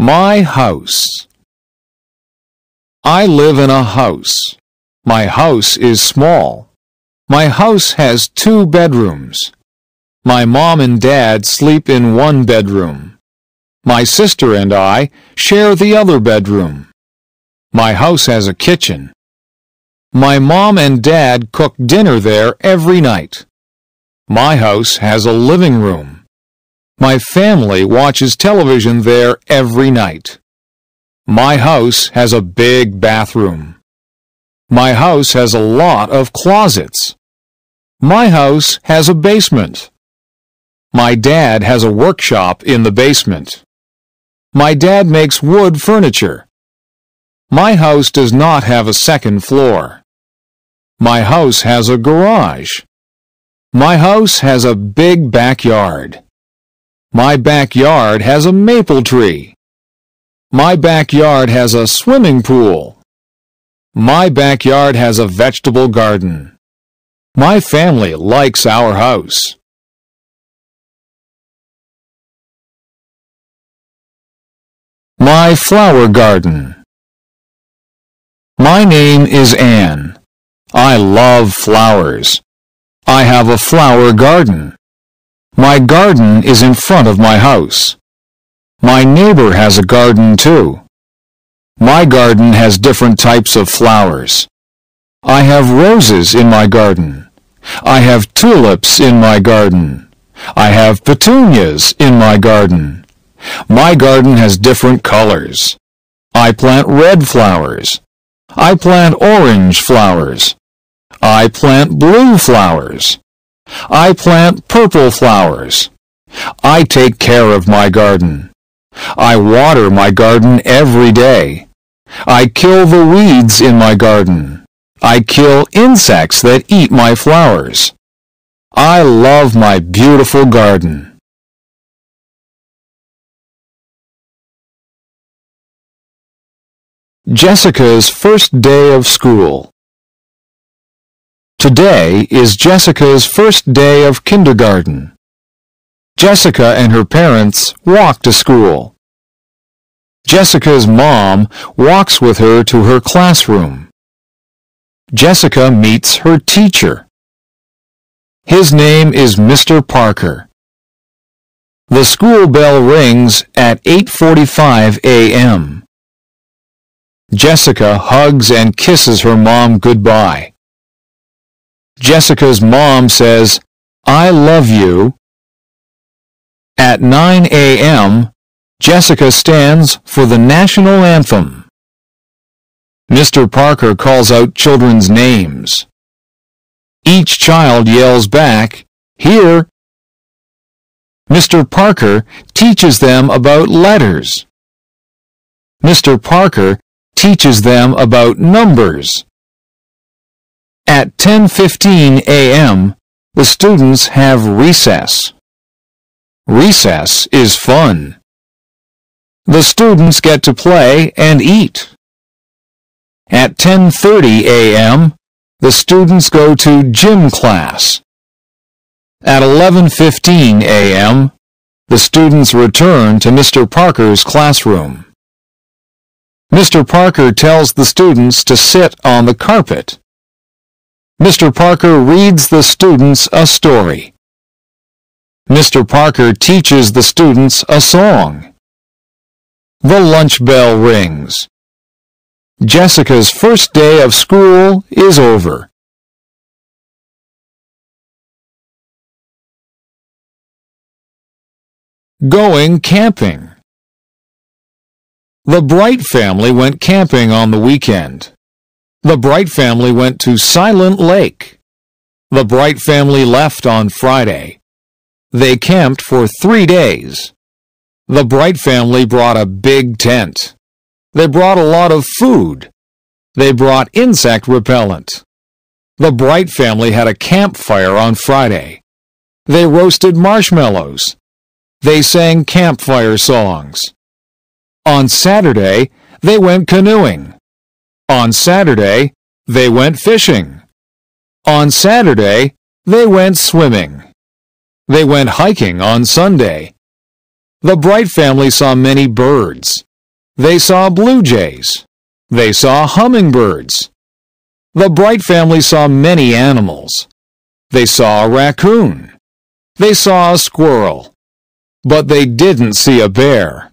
My house. I live in a house. My house is small. My house has 2 bedrooms. My mom and dad sleep in one bedroom. My sister and I share the other bedroom. My house has a kitchen. My mom and dad cook dinner there every night. My house has a living room. My family watches television there every night. My house has a big bathroom. My house has a lot of closets. My house has a basement. My dad has a workshop in the basement. My dad makes wood furniture. My house does not have a second floor. My house has a garage. My house has a big backyard. My backyard has a maple tree. My backyard has a swimming pool. My backyard has a vegetable garden. My family likes our house. My flower garden. My name is Anne. I love flowers. I have a flower garden. My garden is in front of my house. My neighbor has a garden too. My garden has different types of flowers. I have roses in my garden. I have tulips in my garden. I have petunias in my garden. My garden has different colors. I plant red flowers. I plant orange flowers. I plant blue flowers. I plant purple flowers. I take care of my garden. I water my garden every day. I kill the weeds in my garden. I kill insects that eat my flowers. I love my beautiful garden. Jessica's first day of school. Today is Jessica's first day of kindergarten. Jessica and her parents walk to school. Jessica's mom walks with her to her classroom. Jessica meets her teacher. His name is Mr. Parker. The school bell rings at 8:45 a.m. Jessica hugs and kisses her mom goodbye. Jessica's mom says, "I love you." At 9 a.m., Jessica stands for the national anthem. Mr. Parker calls out children's names. Each child yells back, "Here!" Mr. Parker teaches them about letters. Mr. Parker teaches them about numbers. At 10:15 a.m., the students have recess. Recess is fun. The students get to play and eat. At 10:30 a.m., the students go to gym class. At 11:15 a.m., the students return to Mr. Parker's classroom. Mr. Parker tells the students to sit on the carpet. Mr. Parker reads the students a story. Mr. Parker teaches the students a song. The lunch bell rings. Jessica's first day of school is over. Going camping. The Bright family went camping on the weekend. The Bright family went to Silent Lake. The Bright family left on Friday. They camped for 3 days. The Bright family brought a big tent. They brought a lot of food. They brought insect repellent. The Bright family had a campfire on Friday. They roasted marshmallows. They sang campfire songs. On Saturday, they went canoeing. On Saturday, they went fishing. On Saturday, they went swimming. They went hiking on Sunday. The Bright family saw many birds. They saw blue jays. They saw hummingbirds. The Bright family saw many animals. They saw a raccoon. They saw a squirrel. But they didn't see a bear.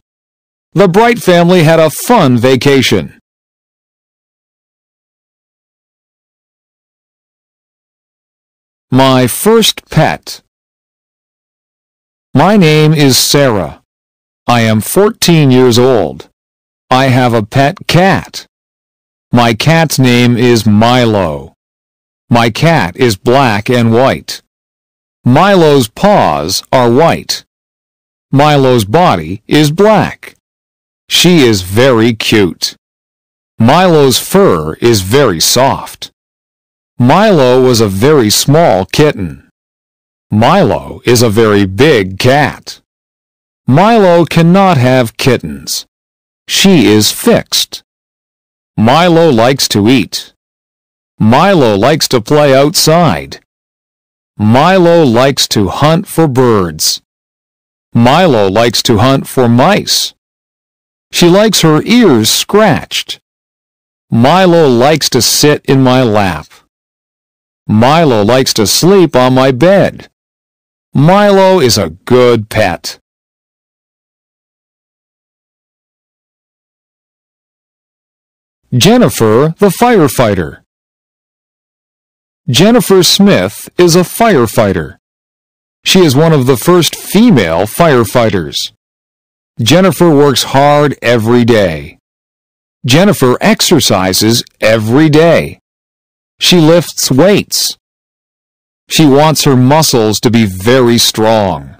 The Bright family had a fun vacation. My first pet. My name is Sarah. I am 14 years old. I have a pet cat. My cat's name is Milo. My cat is black and white. Milo's paws are white. Milo's body is black. She is very cute. Milo's fur is very soft. Milo was a very small kitten. Milo is a very big cat. Milo cannot have kittens. She is fixed. Milo likes to eat. Milo likes to play outside. Milo likes to hunt for birds. Milo likes to hunt for mice. She likes her ears scratched. Milo likes to sit in my lap. Milo likes to sleep on my bed. Milo is a good pet. Jennifer, the firefighter. Jennifer Smith is a firefighter. She is one of the first female firefighters. Jennifer works hard every day. Jennifer exercises every day. She lifts weights. She wants her muscles to be very strong.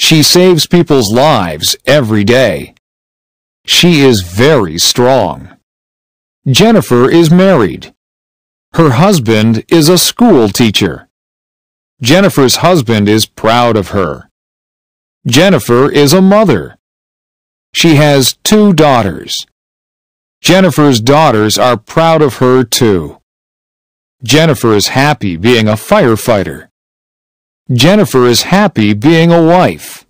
She saves people's lives every day. She is very strong. Jennifer is married. Her husband is a school teacher. Jennifer's husband is proud of her. Jennifer is a mother. She has 2 daughters. Jennifer's daughters are proud of her too. Jennifer is happy being a firefighter. Jennifer is happy being a wife.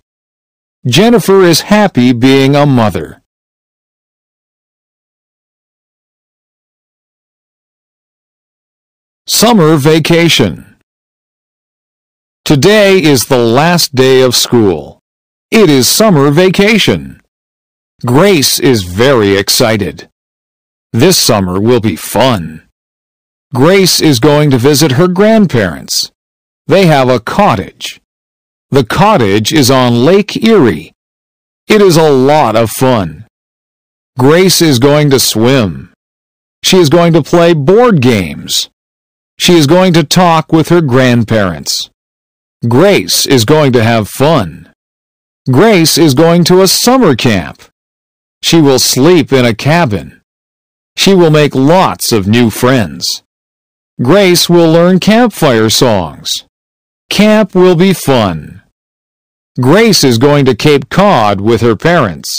Jennifer is happy being a mother. Summer vacation. Today is the last day of school. It is summer vacation. Grace is very excited. This summer will be fun. Grace is going to visit her grandparents. They have a cottage. The cottage is on Lake Erie. It is a lot of fun. Grace is going to swim. She is going to play board games. She is going to talk with her grandparents. Grace is going to have fun. Grace is going to a summer camp. She will sleep in a cabin. She will make lots of new friends. Grace will learn campfire songs. Camp will be fun. Grace is going to Cape Cod with her parents.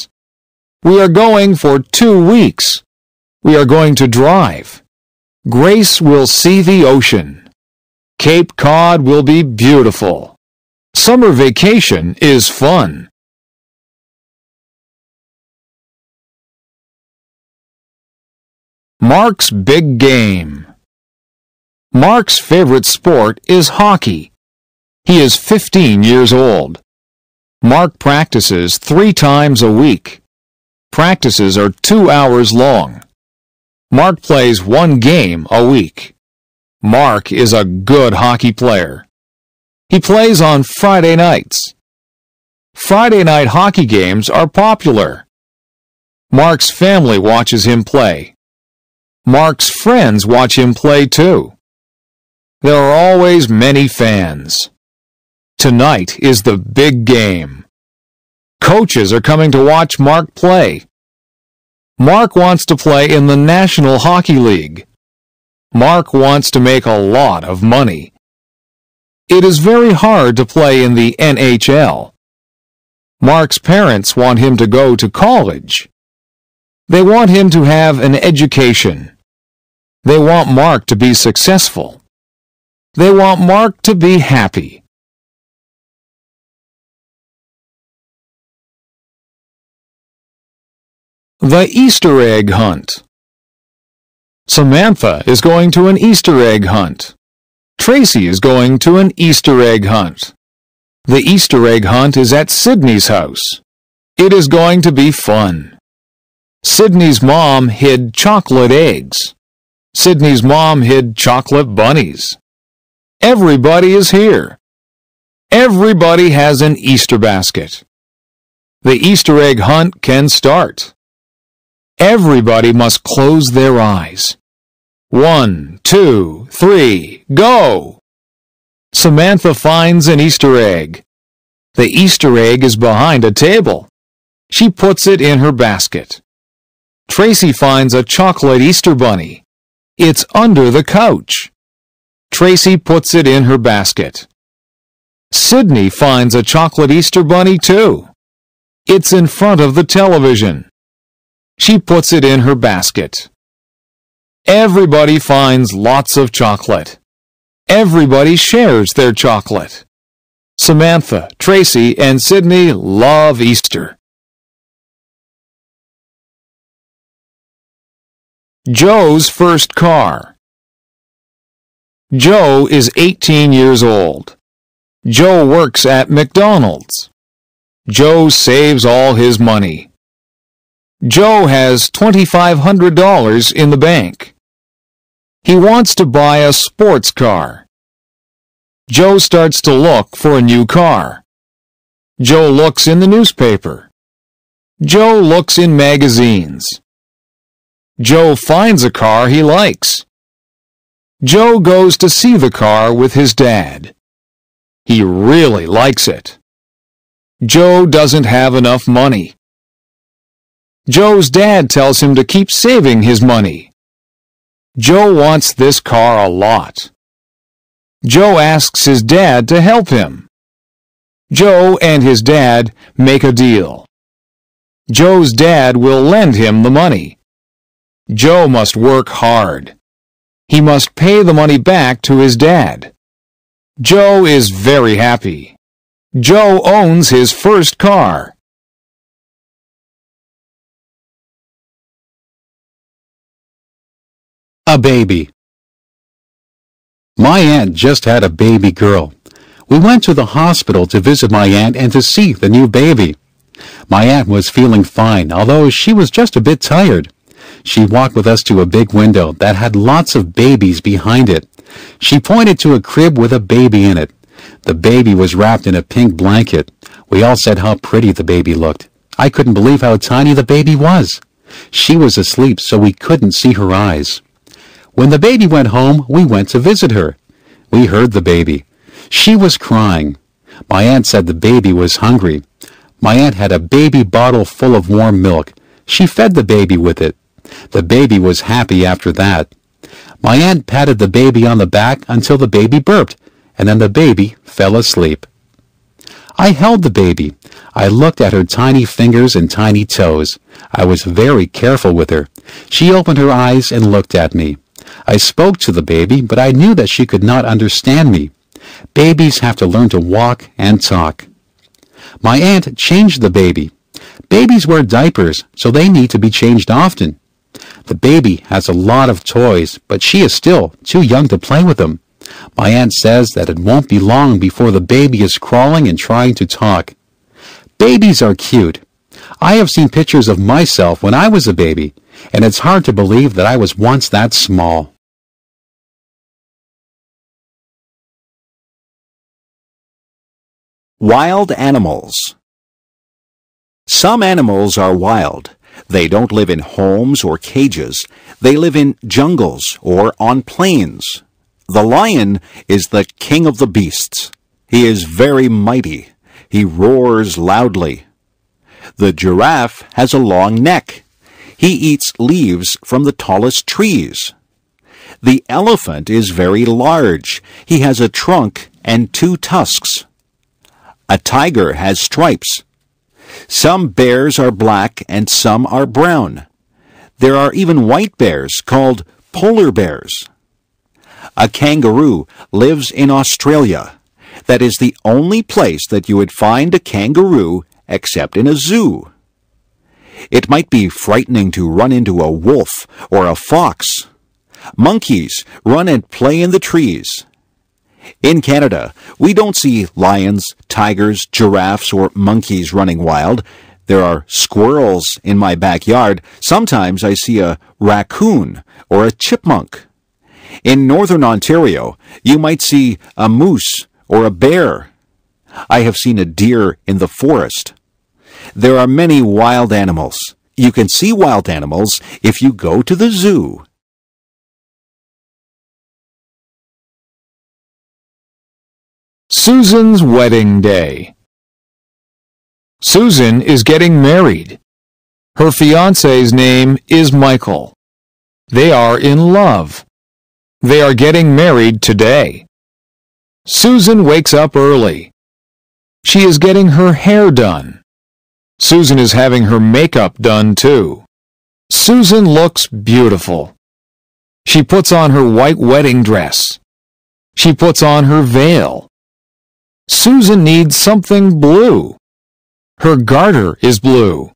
We are going for 2 weeks. We are going to drive. Grace will see the ocean. Cape Cod will be beautiful. Summer vacation is fun. Mark's big game. Mark's favorite sport is hockey. He is 15 years old. Mark practices 3 times a week. Practices are 2 hours long. Mark plays 1 game a week. Mark is a good hockey player. He plays on Friday nights. Friday night hockey games are popular. Mark's family watches him play. Mark's friends watch him play too. There are always many fans. Tonight is the big game. Coaches are coming to watch Mark play. Mark wants to play in the National Hockey League. Mark wants to make a lot of money. It is very hard to play in the NHL. Mark's parents want him to go to college. They want him to have an education. They want Mark to be successful. They want Mark to be happy. The Easter Egg Hunt. Samantha is going to an Easter egg hunt. Tracy is going to an Easter egg hunt. The Easter egg hunt is at Sydney's house. It is going to be fun. Sydney's mom hid chocolate eggs. Sydney's mom hid chocolate bunnies. Everybody is here. Everybody has an Easter basket. The Easter egg hunt can start. Everybody must close their eyes. 1, 2, 3, go! Samantha finds an Easter egg. The Easter egg is behind a table. She puts it in her basket. Tracy finds a chocolate Easter bunny. It's under the couch. Tracy puts it in her basket. Sydney finds a chocolate Easter bunny too. It's in front of the television. She puts it in her basket. Everybody finds lots of chocolate. Everybody shares their chocolate. Samantha, Tracy, and Sydney love Easter. Joe's first car. Joe is 18 years old. Joe works at McDonald's. Joe saves all his money. Joe has $2,500 in the bank. He wants to buy a sports car. Joe starts to look for a new car. Joe looks in the newspaper. Joe looks in magazines. Joe finds a car he likes. Joe goes to see the car with his dad. He really likes it. Joe doesn't have enough money. Joe's dad tells him to keep saving his money. Joe wants this car a lot. Joe asks his dad to help him. Joe and his dad make a deal. Joe's dad will lend him the money. Joe must work hard. He must pay the money back to his dad. Joe is very happy. Joe owns his first car. A baby. My aunt just had a baby girl. We went to the hospital to visit my aunt and to see the new baby. My aunt was feeling fine, although she was just a bit tired. She walked with us to a big window that had lots of babies behind it. She pointed to a crib with a baby in it. The baby was wrapped in a pink blanket. We all said how pretty the baby looked. I couldn't believe how tiny the baby was. She was asleep, so we couldn't see her eyes. When the baby went home, we went to visit her. We heard the baby. She was crying. My aunt said the baby was hungry. My aunt had a baby bottle full of warm milk. She fed the baby with it. The baby was happy after that. My aunt patted the baby on the back until the baby burped, and then the baby fell asleep. I held the baby. I looked at her tiny fingers and tiny toes. I was very careful with her. She opened her eyes and looked at me. I spoke to the baby, but I knew that she could not understand me. Babies have to learn to walk and talk. My aunt changed the baby. Babies wear diapers, so they need to be changed often. The baby has a lot of toys, but she is still too young to play with them. My aunt says that it won't be long before the baby is crawling and trying to talk. Babies are cute. I have seen pictures of myself when I was a baby, and it's hard to believe that I was once that small. Wild animals. Some animals are wild. They don't live in homes or cages. They live in jungles or on plains. The lion is the king of the beasts. He is very mighty. He roars loudly. The giraffe has a long neck. He eats leaves from the tallest trees. The elephant is very large. He has a trunk and 2 tusks. A tiger has stripes. Some bears are black and some are brown. There are even white bears called polar bears. A kangaroo lives in Australia. That is the only place that you would find a kangaroo except in a zoo. It might be frightening to run into a wolf or a fox. Monkeys run and play in the trees. In Canada, we don't see lions, tigers, giraffes, or monkeys running wild. There are squirrels in my backyard. Sometimes I see a raccoon or a chipmunk. In northern Ontario, you might see a moose or a bear. I have seen a deer in the forest. There are many wild animals. You can see wild animals if you go to the zoo. Susan's wedding day. Susan is getting married. Her fiancé's name is Michael. They are in love. They are getting married today. Susan wakes up early. She is getting her hair done. Susan is having her makeup done too. Susan looks beautiful. She puts on her white wedding dress. She puts on her veil. Susan needs something blue. Her garter is blue.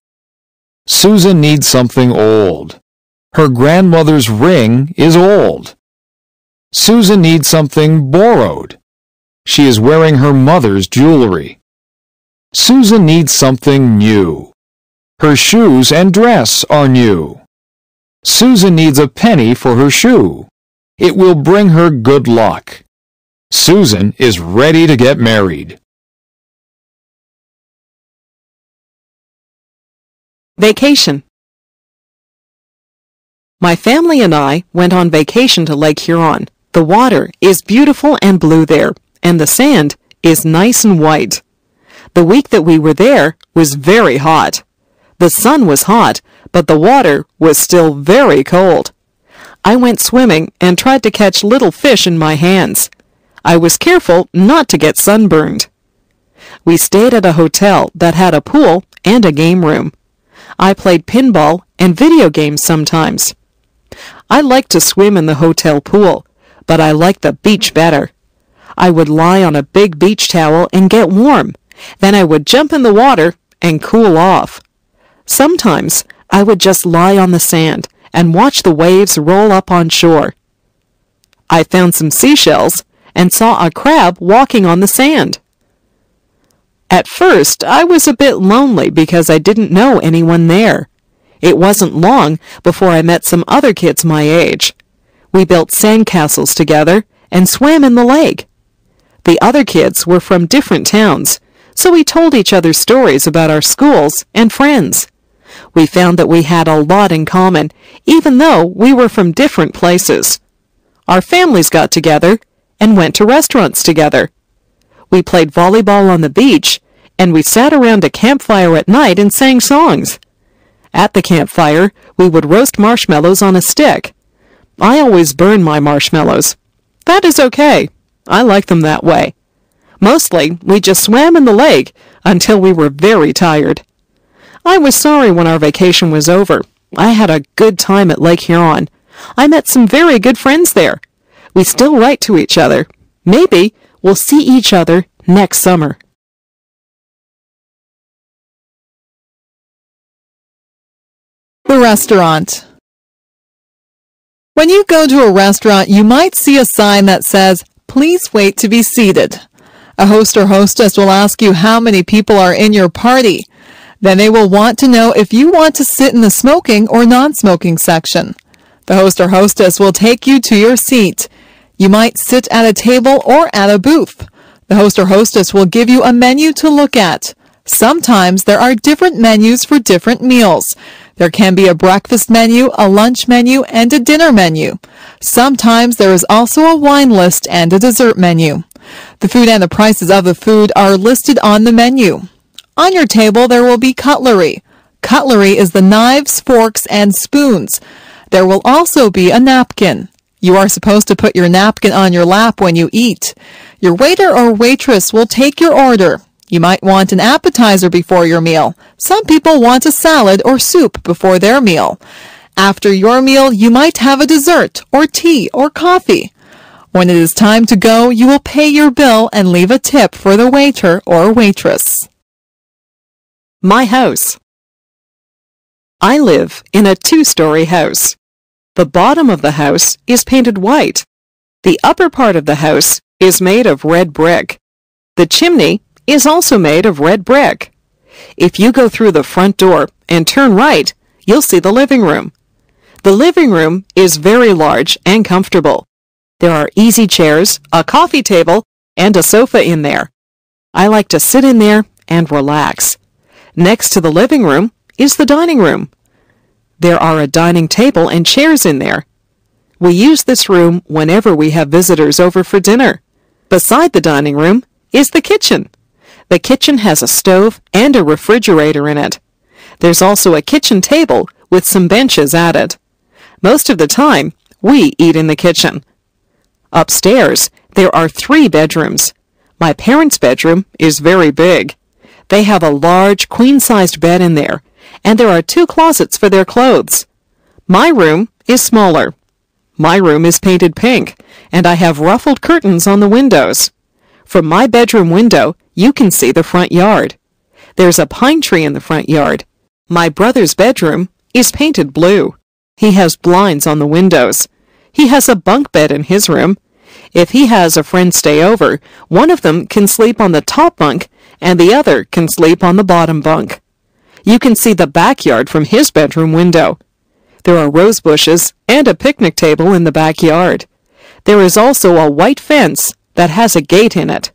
Susan needs something old. Her grandmother's ring is old. Susan needs something borrowed. She is wearing her mother's jewelry. Susan needs something new. Her shoes and dress are new. Susan needs a penny for her shoe. It will bring her good luck. Susan is ready to get married. Vacation. My family and I went on vacation to Lake Huron. The water is beautiful and blue there, and the sand is nice and white. The week that we were there was very hot. The sun was hot, but the water was still very cold. I went swimming and tried to catch little fish in my hands. I was careful not to get sunburned. We stayed at a hotel that had a pool and a game room. I played pinball and video games sometimes. I liked to swim in the hotel pool, but I liked the beach better. I would lie on a big beach towel and get warm. Then I would jump in the water and cool off. Sometimes I would just lie on the sand and watch the waves roll up on shore. I found some seashells and saw a crab walking on the sand. At first, I was a bit lonely because I didn't know anyone there. It wasn't long before I met some other kids my age. We built sandcastles together and swam in the lake. The other kids were from different towns, so we told each other stories about our schools and friends. We found that we had a lot in common, even though we were from different places. Our families got together and went to restaurants together. We played volleyball on the beach, and we sat around a campfire at night and sang songs. At the campfire, we would roast marshmallows on a stick. I always burn my marshmallows. That is okay. I like them that way. Mostly, we just swam in the lake until we were very tired. I was sorry when our vacation was over. I had a good time at Lake Huron. I met some very good friends there. We still write to each other. Maybe we'll see each other next summer. The restaurant. When you go to a restaurant, you might see a sign that says, "Please wait to be seated." A host or hostess will ask you how many people are in your party. Then they will want to know if you want to sit in the smoking or non-smoking section. The host or hostess will take you to your seat. You might sit at a table or at a booth. The host or hostess will give you a menu to look at. Sometimes there are different menus for different meals. There can be a breakfast menu, a lunch menu, and a dinner menu. Sometimes there is also a wine list and a dessert menu. The food and the prices of the food are listed on the menu. On your table, there will be cutlery. Cutlery is the knives, forks, and spoons. There will also be a napkin. You are supposed to put your napkin on your lap when you eat. Your waiter or waitress will take your order. You might want an appetizer before your meal. Some people want a salad or soup before their meal. After your meal, you might have a dessert or tea or coffee. When it is time to go, you will pay your bill and leave a tip for the waiter or waitress. My house. I live in a two-story house. The bottom of the house is painted white. The upper part of the house is made of red brick. The chimney is also made of red brick. If you go through the front door and turn right, you'll see the living room. The living room is very large and comfortable. There are easy chairs, a coffee table, and a sofa in there. I like to sit in there and relax. Next to the living room is the dining room. There are a dining table and chairs in there. We use this room whenever we have visitors over for dinner. Beside the dining room is the kitchen. The kitchen has a stove and a refrigerator in it. There's also a kitchen table with some benches at it. Most of the time, we eat in the kitchen. Upstairs, there are 3 bedrooms. My parents' bedroom is very big. They have a large, queen-sized bed in there, and there are 2 closets for their clothes. My room is smaller. My room is painted pink, and I have ruffled curtains on the windows. From my bedroom window, you can see the front yard. There's a pine tree in the front yard. My brother's bedroom is painted blue. He has blinds on the windows. He has a bunk bed in his room. If he has a friend stay over, one of them can sleep on the top bunk and the other can sleep on the bottom bunk. You can see the backyard from his bedroom window. There are rose bushes and a picnic table in the backyard. There is also a white fence that has a gate in it.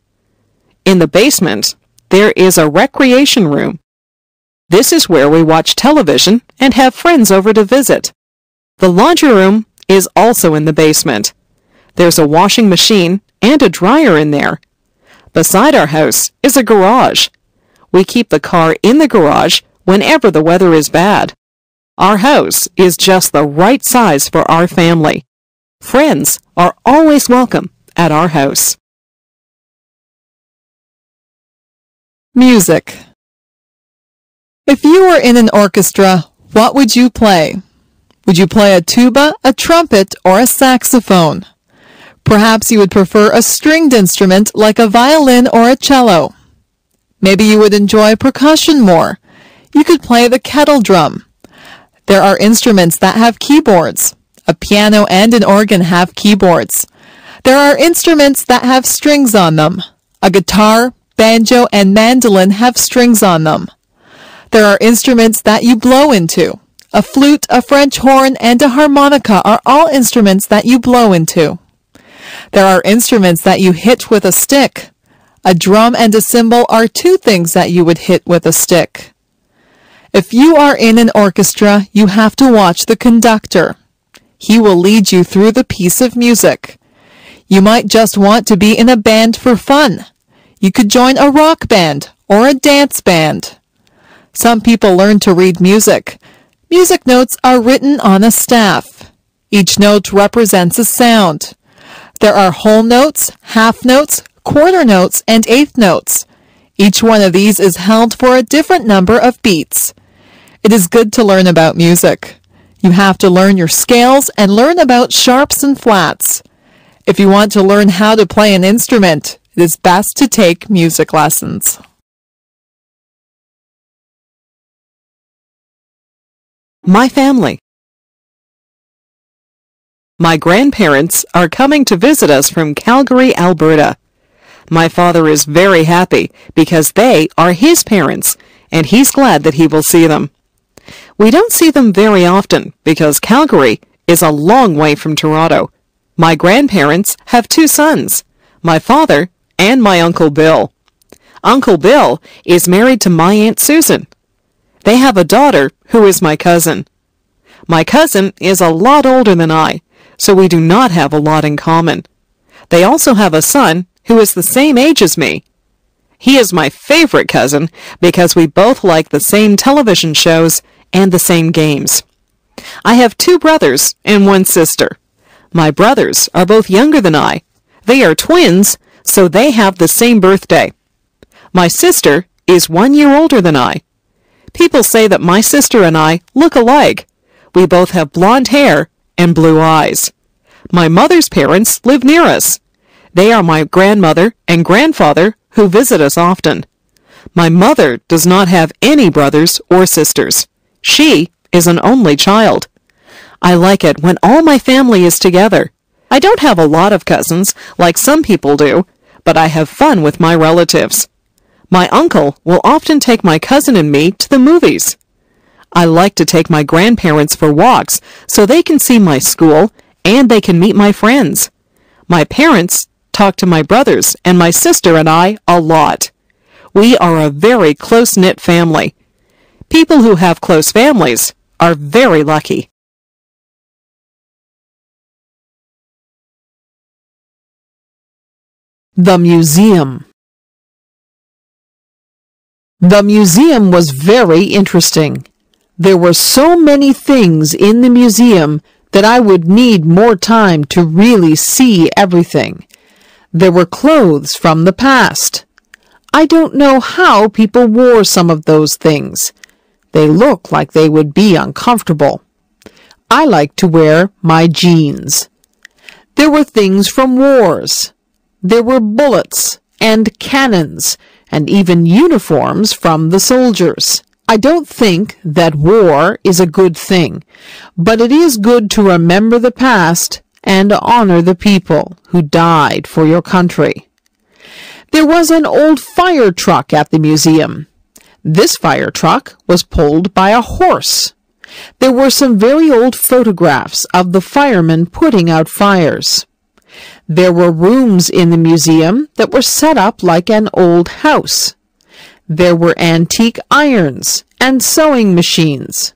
In the basement, there is a recreation room. This is where we watch television and have friends over to visit. The laundry room is also in the basement. There's a washing machine and a dryer in there. Beside our house is a garage. We keep the car in the garage whenever the weather is bad. Our house is just the right size for our family. Friends are always welcome at our house. Music. If you were in an orchestra, what would you play? Would you play a tuba, a trumpet, or a saxophone? Perhaps you would prefer a stringed instrument like a violin or a cello. Maybe you would enjoy percussion more. You could play the kettle drum. There are instruments that have keyboards. A piano and an organ have keyboards. There are instruments that have strings on them. A guitar, banjo, and mandolin have strings on them. There are instruments that you blow into. A flute, a French horn, and a harmonica are all instruments that you blow into. There are instruments that you hit with a stick. A drum and a cymbal are 2 things that you would hit with a stick. If you are in an orchestra, you have to watch the conductor. He will lead you through the piece of music. You might just want to be in a band for fun. You could join a rock band or a dance band. Some people learn to read music. Music notes are written on a staff. Each note represents a sound. There are whole notes, half notes, quarter notes, and eighth notes. Each one of these is held for a different number of beats. It is good to learn about music. You have to learn your scales and learn about sharps and flats. If you want to learn how to play an instrument, it is best to take music lessons. My family. My grandparents are coming to visit us from Calgary, Alberta. My father is very happy because they are his parents, and he's glad that he will see them. We don't see them very often because Calgary is a long way from Toronto. My grandparents have 2 sons, my father and my Uncle Bill. Uncle Bill is married to my Aunt Susan. They have a daughter who is my cousin. My cousin is a lot older than I, so we do not have a lot in common. They also have a son who is the same age as me. He is my favorite cousin because we both like the same television shows and the same games. I have 2 brothers and 1 sister. My brothers are both younger than I. They are twins, so they have the same birthday. My sister is 1 year older than I. People say that my sister and I look alike. We both have blonde hair and blue eyes. My mother's parents live near us. They are my grandmother and grandfather who visit us often. My mother does not have any brothers or sisters. She is an only child. I like it when all my family is together. I don't have a lot of cousins, like some people do, but I have fun with my relatives. My uncle will often take my cousin and me to the movies. I like to take my grandparents for walks so they can see my school and they can meet my friends. My parents talk to my brothers and my sister and I a lot. We are a very close-knit family. People who have close families are very lucky. The museum. The museum was very interesting. There were so many things in the museum that I would need more time to really see everything. There were clothes from the past. I don't know how people wore some of those things. They look like they would be uncomfortable. I like to wear my jeans. There were things from wars. There were bullets and cannons and even uniforms from the soldiers. I don't think that war is a good thing, but it is good to remember the past and honor the people who died for your country. There was an old fire truck at the museum. This fire truck was pulled by a horse. There were some very old photographs of the firemen putting out fires. There were rooms in the museum that were set up like an old house. There were antique irons and sewing machines.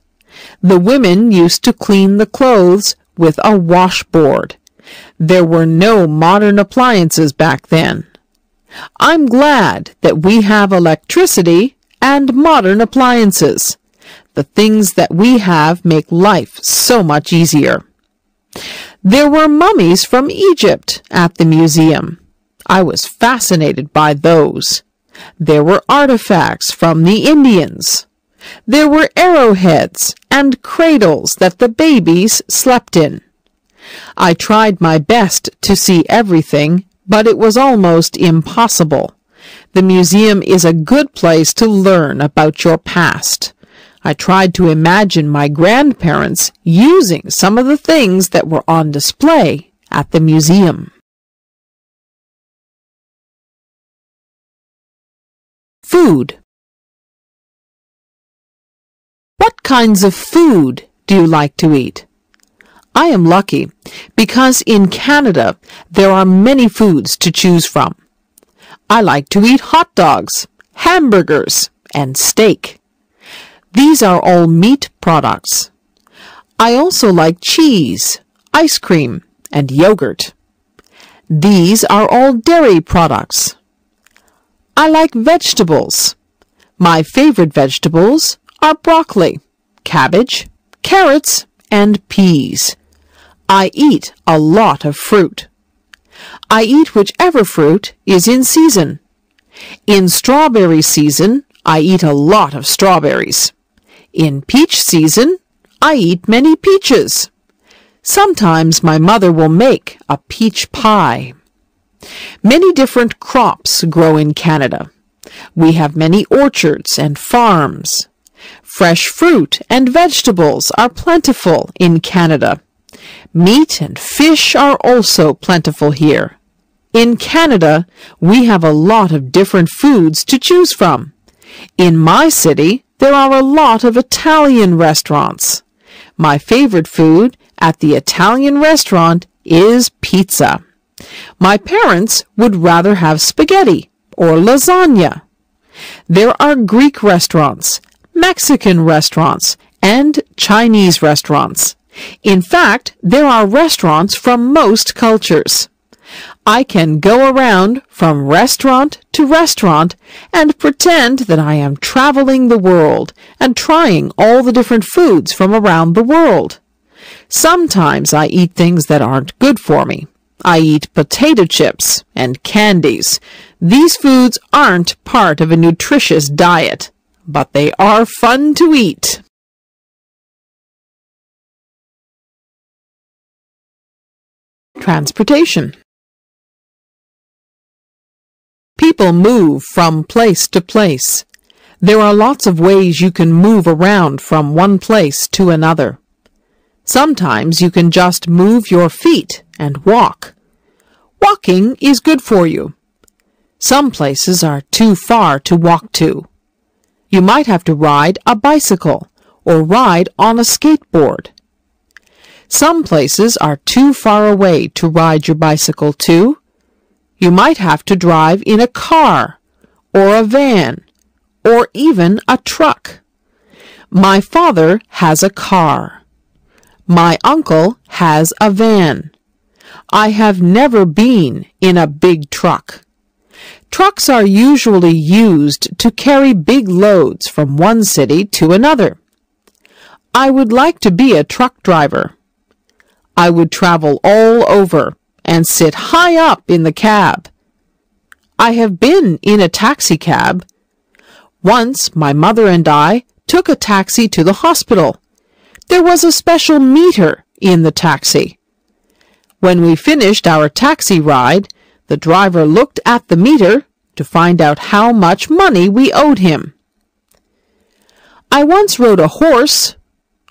The women used to clean the clothes with a washboard. There were no modern appliances back then. I'm glad that we have electricity and modern appliances. The things that we have make life so much easier. There were mummies from Egypt at the museum. I was fascinated by those. There were artifacts from the Indians. There were arrowheads and cradles that the babies slept in. I tried my best to see everything, but it was almost impossible. The museum is a good place to learn about your past. I tried to imagine my grandparents using some of the things that were on display at the museum. Food. What kinds of food do you like to eat? I am lucky because in Canada there are many foods to choose from. I like to eat hot dogs, hamburgers, and steak. These are all meat products. I also like cheese, ice cream, and yogurt. These are all dairy products. I like vegetables. My favorite vegetables are broccoli, cabbage, carrots, and peas. I eat a lot of fruit. I eat whichever fruit is in season. In strawberry season, I eat a lot of strawberries. In peach season, I eat many peaches. Sometimes my mother will make a peach pie. Many different crops grow in Canada. We have many orchards and farms. Fresh fruit and vegetables are plentiful in Canada. Meat and fish are also plentiful here. In Canada, we have a lot of different foods to choose from. In my city, there are a lot of Italian restaurants. My favorite food at the Italian restaurant is pizza. My parents would rather have spaghetti or lasagna. There are Greek restaurants, Mexican restaurants, and Chinese restaurants. In fact, there are restaurants from most cultures. I can go around from restaurant to restaurant and pretend that I am traveling the world and trying all the different foods from around the world. Sometimes I eat things that aren't good for me. I eat potato chips and candies. These foods aren't part of a nutritious diet, but they are fun to eat. Transportation. People move from place to place. There are lots of ways you can move around from one place to another. Sometimes you can just move your feet and walk. Walking is good for you. Some places are too far to walk to. You might have to ride a bicycle or ride on a skateboard. Some places are too far away to ride your bicycle to. You might have to drive in a car or a van or even a truck. My father has a car. My uncle has a van. I have never been in a big truck. Trucks are usually used to carry big loads from one city to another. I would like to be a truck driver. I would travel all over and sit high up in the cab. I have been in a taxi cab. Once my mother and I took a taxi to the hospital. There was a special meter in the taxi. When we finished our taxi ride, the driver looked at the meter to find out how much money we owed him. I once rode a horse.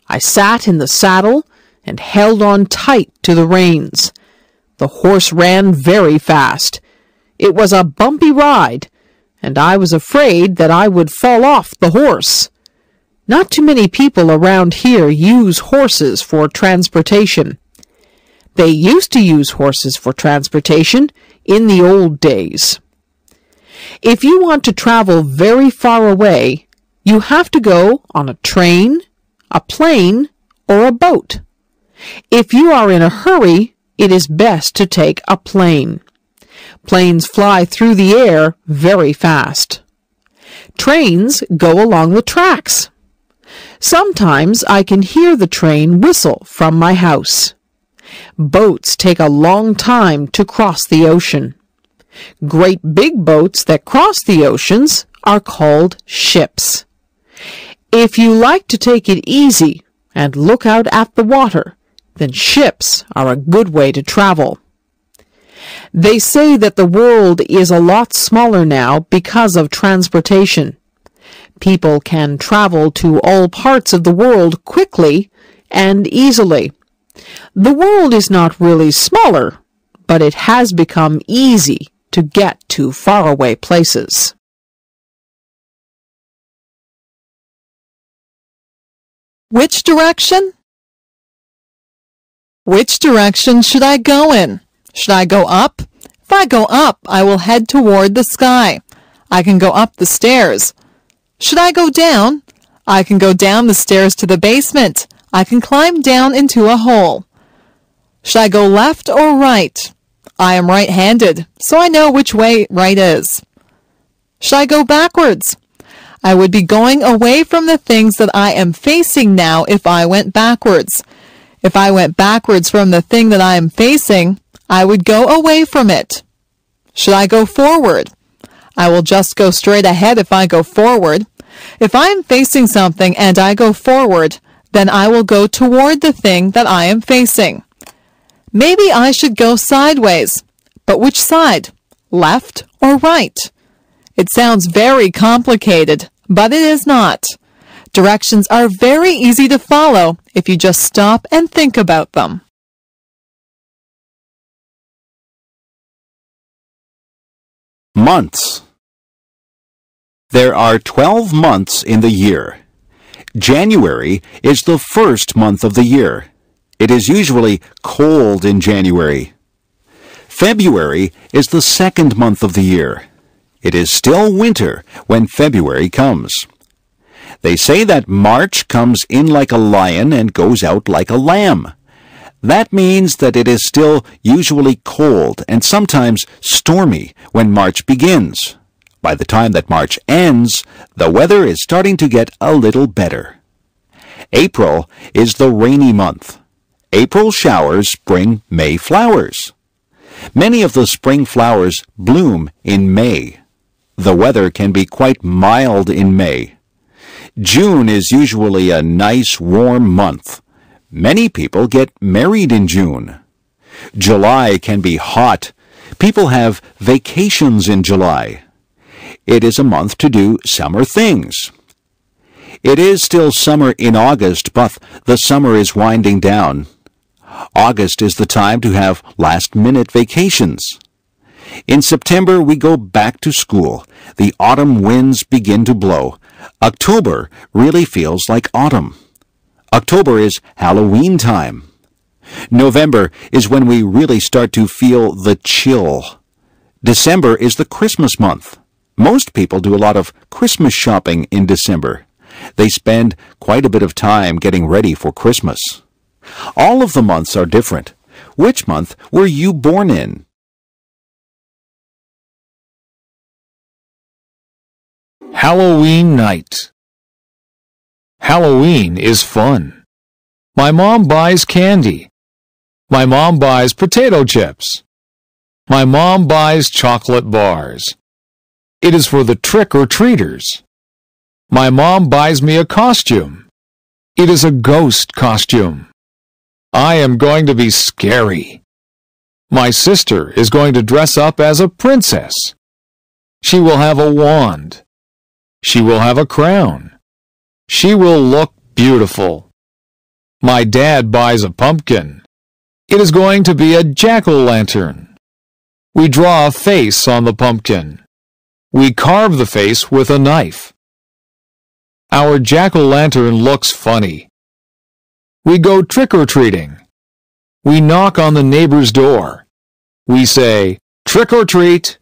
I sat in the saddle and held on tight to the reins. The horse ran very fast. It was a bumpy ride, and I was afraid that I would fall off the horse. Not too many people around here use horses for transportation. They used to use horses for transportation in the old days. If you want to travel very far away, you have to go on a train, a plane, or a boat. If you are in a hurry, it is best to take a plane. Planes fly through the air very fast. Trains go along the tracks. Sometimes I can hear the train whistle from my house. Boats take a long time to cross the ocean. Great big boats that cross the oceans are called ships. If you like to take it easy and look out at the water, then ships are a good way to travel. They say that the world is a lot smaller now because of transportation. People can travel to all parts of the world quickly and easily. The world is not really smaller, but it has become easy to get to faraway places. Which direction? Which direction should I go in? Should I go up? If I go up, I will head toward the sky. I can go up the stairs. Should I go down? I can go down the stairs to the basement. I can climb down into a hole. Should I go left or right? I am right-handed, so I know which way right is. Should I go backwards? I would be going away from the things that I am facing now if I went backwards. If I went backwards from the thing that I am facing, I would go away from it. Should I go forward? I will just go straight ahead if I go forward. If I am facing something and I go forward, then I will go toward the thing that I am facing. Maybe I should go sideways, but which side? Left or right? It sounds very complicated, but it is not. Directions are very easy to follow if you just stop and think about them. Months. There are 12 months in the year. January is the first month of the year. It is usually cold in January. February is the second month of the year. It is still winter when February comes. They say that March comes in like a lion and goes out like a lamb. That means that it is still usually cold and sometimes stormy when March begins. By the time that March ends, the weather is starting to get a little better. April is the rainy month. April showers bring May flowers. Many of the spring flowers bloom in May. The weather can be quite mild in May. June is usually a nice warm month. Many people get married in June. July can be hot. People have vacations in July. It is a month to do summer things. It is still summer in August, but the summer is winding down. August is the time to have last-minute vacations. In September, we go back to school. The autumn winds begin to blow. October really feels like autumn. October is Halloween time. November is when we really start to feel the chill. December is the Christmas month. Most people do a lot of Christmas shopping in December. They spend quite a bit of time getting ready for Christmas. All of the months are different. Which month were you born in? Halloween night. Halloween is fun. My mom buys candy. My mom buys potato chips. My mom buys chocolate bars. It is for the trick-or-treaters. My mom buys me a costume. It is a ghost costume. I am going to be scary. My sister is going to dress up as a princess. She will have a wand. She will have a crown. She will look beautiful. My dad buys a pumpkin. It is going to be a jack-o'-lantern. We draw a face on the pumpkin. We carve the face with a knife. Our jack-o'-lantern looks funny. We go trick-or-treating. We knock on the neighbor's door. We say, "Trick-or-treat."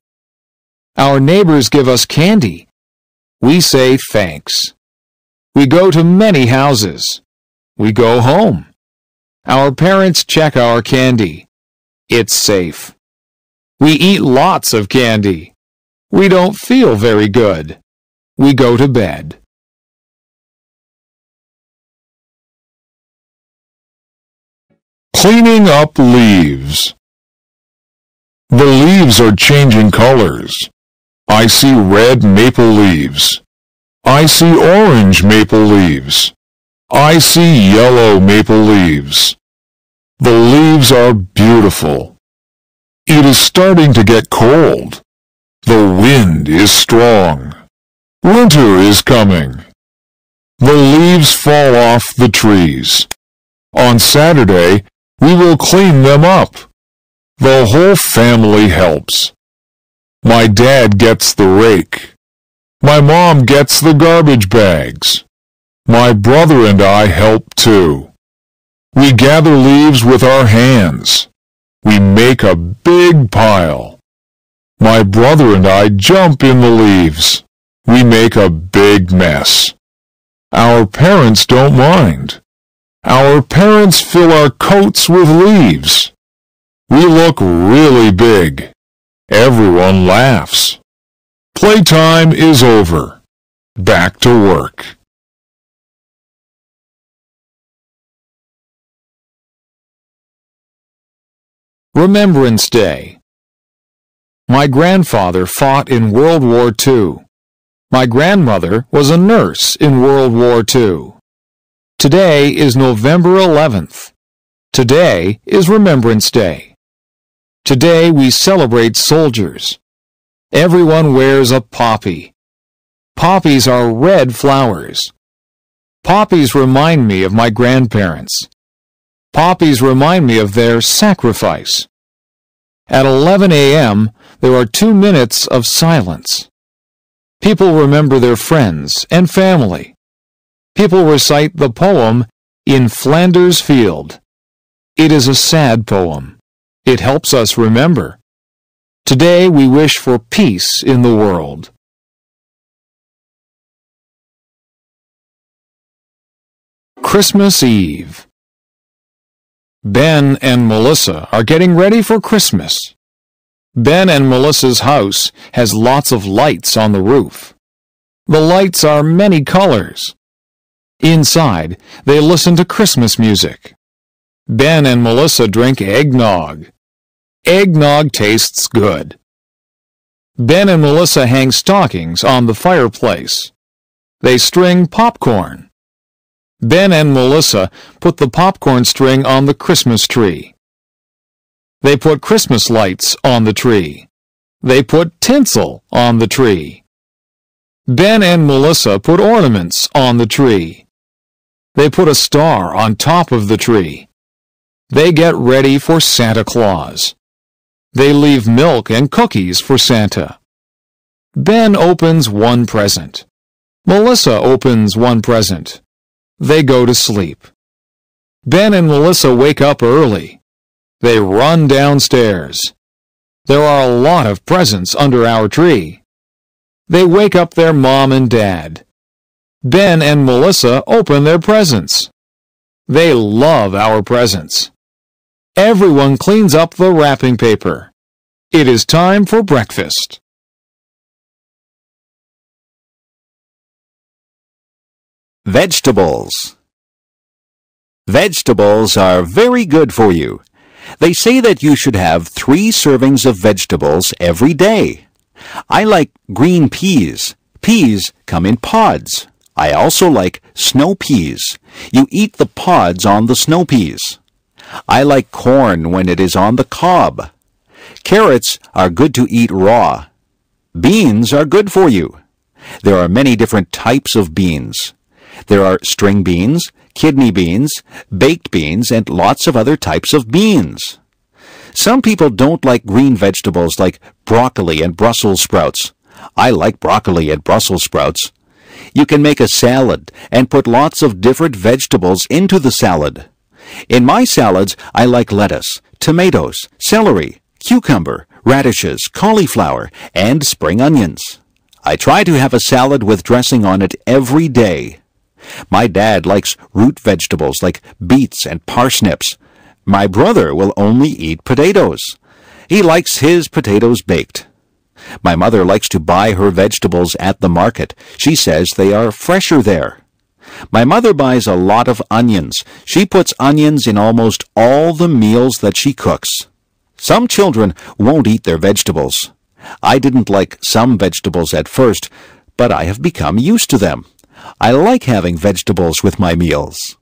Our neighbors give us candy. We say thanks. We go to many houses. We go home. Our parents check our candy. It's safe. We eat lots of candy. We don't feel very good. We go to bed. Cleaning up leaves. The leaves are changing colors. I see red maple leaves. I see orange maple leaves. I see yellow maple leaves. The leaves are beautiful. It is starting to get cold. The wind is strong. Winter is coming. The leaves fall off the trees. On Saturday, we will clean them up. The whole family helps. My dad gets the rake. My mom gets the garbage bags. My brother and I help too. We gather leaves with our hands. We make a big pile. My brother and I jump in the leaves. We make a big mess. Our parents don't mind. Our parents fill our coats with leaves. We look really big. Everyone laughs. Playtime is over. Back to work. Remembrance Day. My grandfather fought in World War II. My grandmother was a nurse in World War II. Today is November 11th. Today is Remembrance Day. Today we celebrate soldiers. Everyone wears a poppy. Poppies are red flowers. Poppies remind me of my grandparents. Poppies remind me of their sacrifice. At 11 a.m., there are 2 minutes of silence. People remember their friends and family. People recite the poem, "In Flanders Field." It is a sad poem. It helps us remember. Today we wish for peace in the world. Christmas Eve. Ben and Melissa are getting ready for Christmas. Ben and Melissa's house has lots of lights on the roof. The lights are many colors. Inside, they listen to Christmas music. Ben and Melissa drink eggnog. Eggnog tastes good. Ben and Melissa hang stockings on the fireplace. They string popcorn. Ben and Melissa put the popcorn string on the Christmas tree. They put Christmas lights on the tree. They put tinsel on the tree. Ben and Melissa put ornaments on the tree. They put a star on top of the tree. They get ready for Santa Claus. They leave milk and cookies for Santa. Ben opens one present. Melissa opens one present. They go to sleep. Ben and Melissa wake up early. They run downstairs. There are a lot of presents under our tree. They wake up their mom and dad. Ben and Melissa open their presents. They love our presents. Everyone cleans up the wrapping paper. It is time for breakfast. Vegetables. Vegetables are very good for you. They say that you should have 3 servings of vegetables every day. I like green peas. Peas come in pods. I also like snow peas. You eat the pods on the snow peas. I like corn when it is on the cob. Carrots are good to eat raw. Beans are good for you. There are many different types of beans. There are string beans, kidney beans, baked beans, and lots of other types of beans. Some people don't like green vegetables like broccoli and Brussels sprouts. I like broccoli and Brussels sprouts. You can make a salad and put lots of different vegetables into the salad. In my salads, I like lettuce, tomatoes, celery, cucumber, radishes, cauliflower, and spring onions. I try to have a salad with dressing on it every day. My dad likes root vegetables like beets and parsnips. My brother will only eat potatoes. He likes his potatoes baked. My mother likes to buy her vegetables at the market. She says they are fresher there. My mother buys a lot of onions. She puts onions in almost all the meals that she cooks. Some children won't eat their vegetables. I didn't like some vegetables at first, but I have become used to them. I like having vegetables with my meals.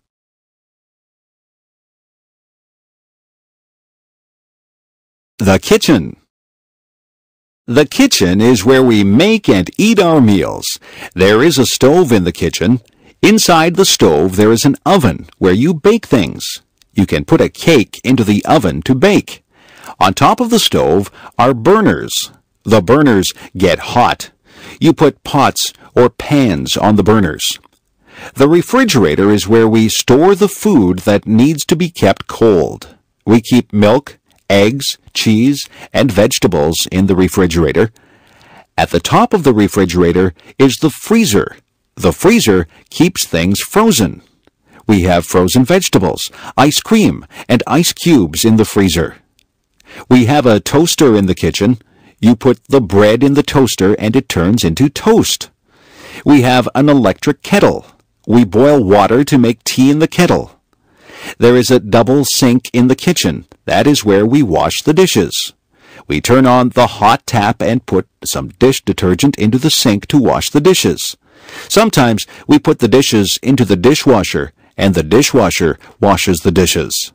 The kitchen. The kitchen is where we make and eat our meals. There is a stove in the kitchen. Inside the stove, there is an oven where you bake things. You can put a cake into the oven to bake. On top of the stove are burners. The burners get hot. You put pots or pans on the burners. The refrigerator is where we store the food that needs to be kept cold. We keep milk, eggs, cheese, and vegetables in the refrigerator. At the top of the refrigerator is the freezer. The freezer keeps things frozen. We have frozen vegetables, ice cream, and ice cubes in the freezer. We have a toaster in the kitchen. You put the bread in the toaster and it turns into toast. We have an electric kettle. We boil water to make tea in the kettle. There is a double sink in the kitchen. That is where we wash the dishes. We turn on the hot tap and put some dish detergent into the sink to wash the dishes. Sometimes we put the dishes into the dishwasher, and the dishwasher washes the dishes.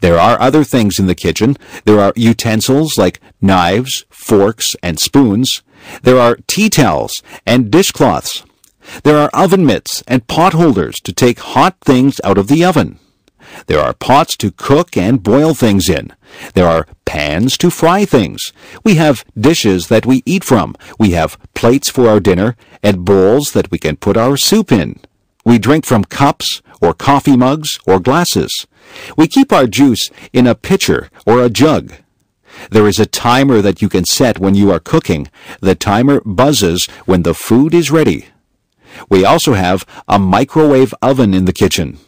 There are other things in the kitchen. There are utensils like knives, forks, and spoons. There are tea towels and dishcloths. There are oven mitts and pot holders to take hot things out of the oven. There are pots to cook and boil things in. There are pans to fry things. We have dishes that we eat from. We have plates for our dinner and bowls that we can put our soup in. We drink from cups or coffee mugs or glasses. We keep our juice in a pitcher or a jug. There is a timer that you can set when you are cooking. The timer buzzes when the food is ready. We also have a microwave oven in the kitchen.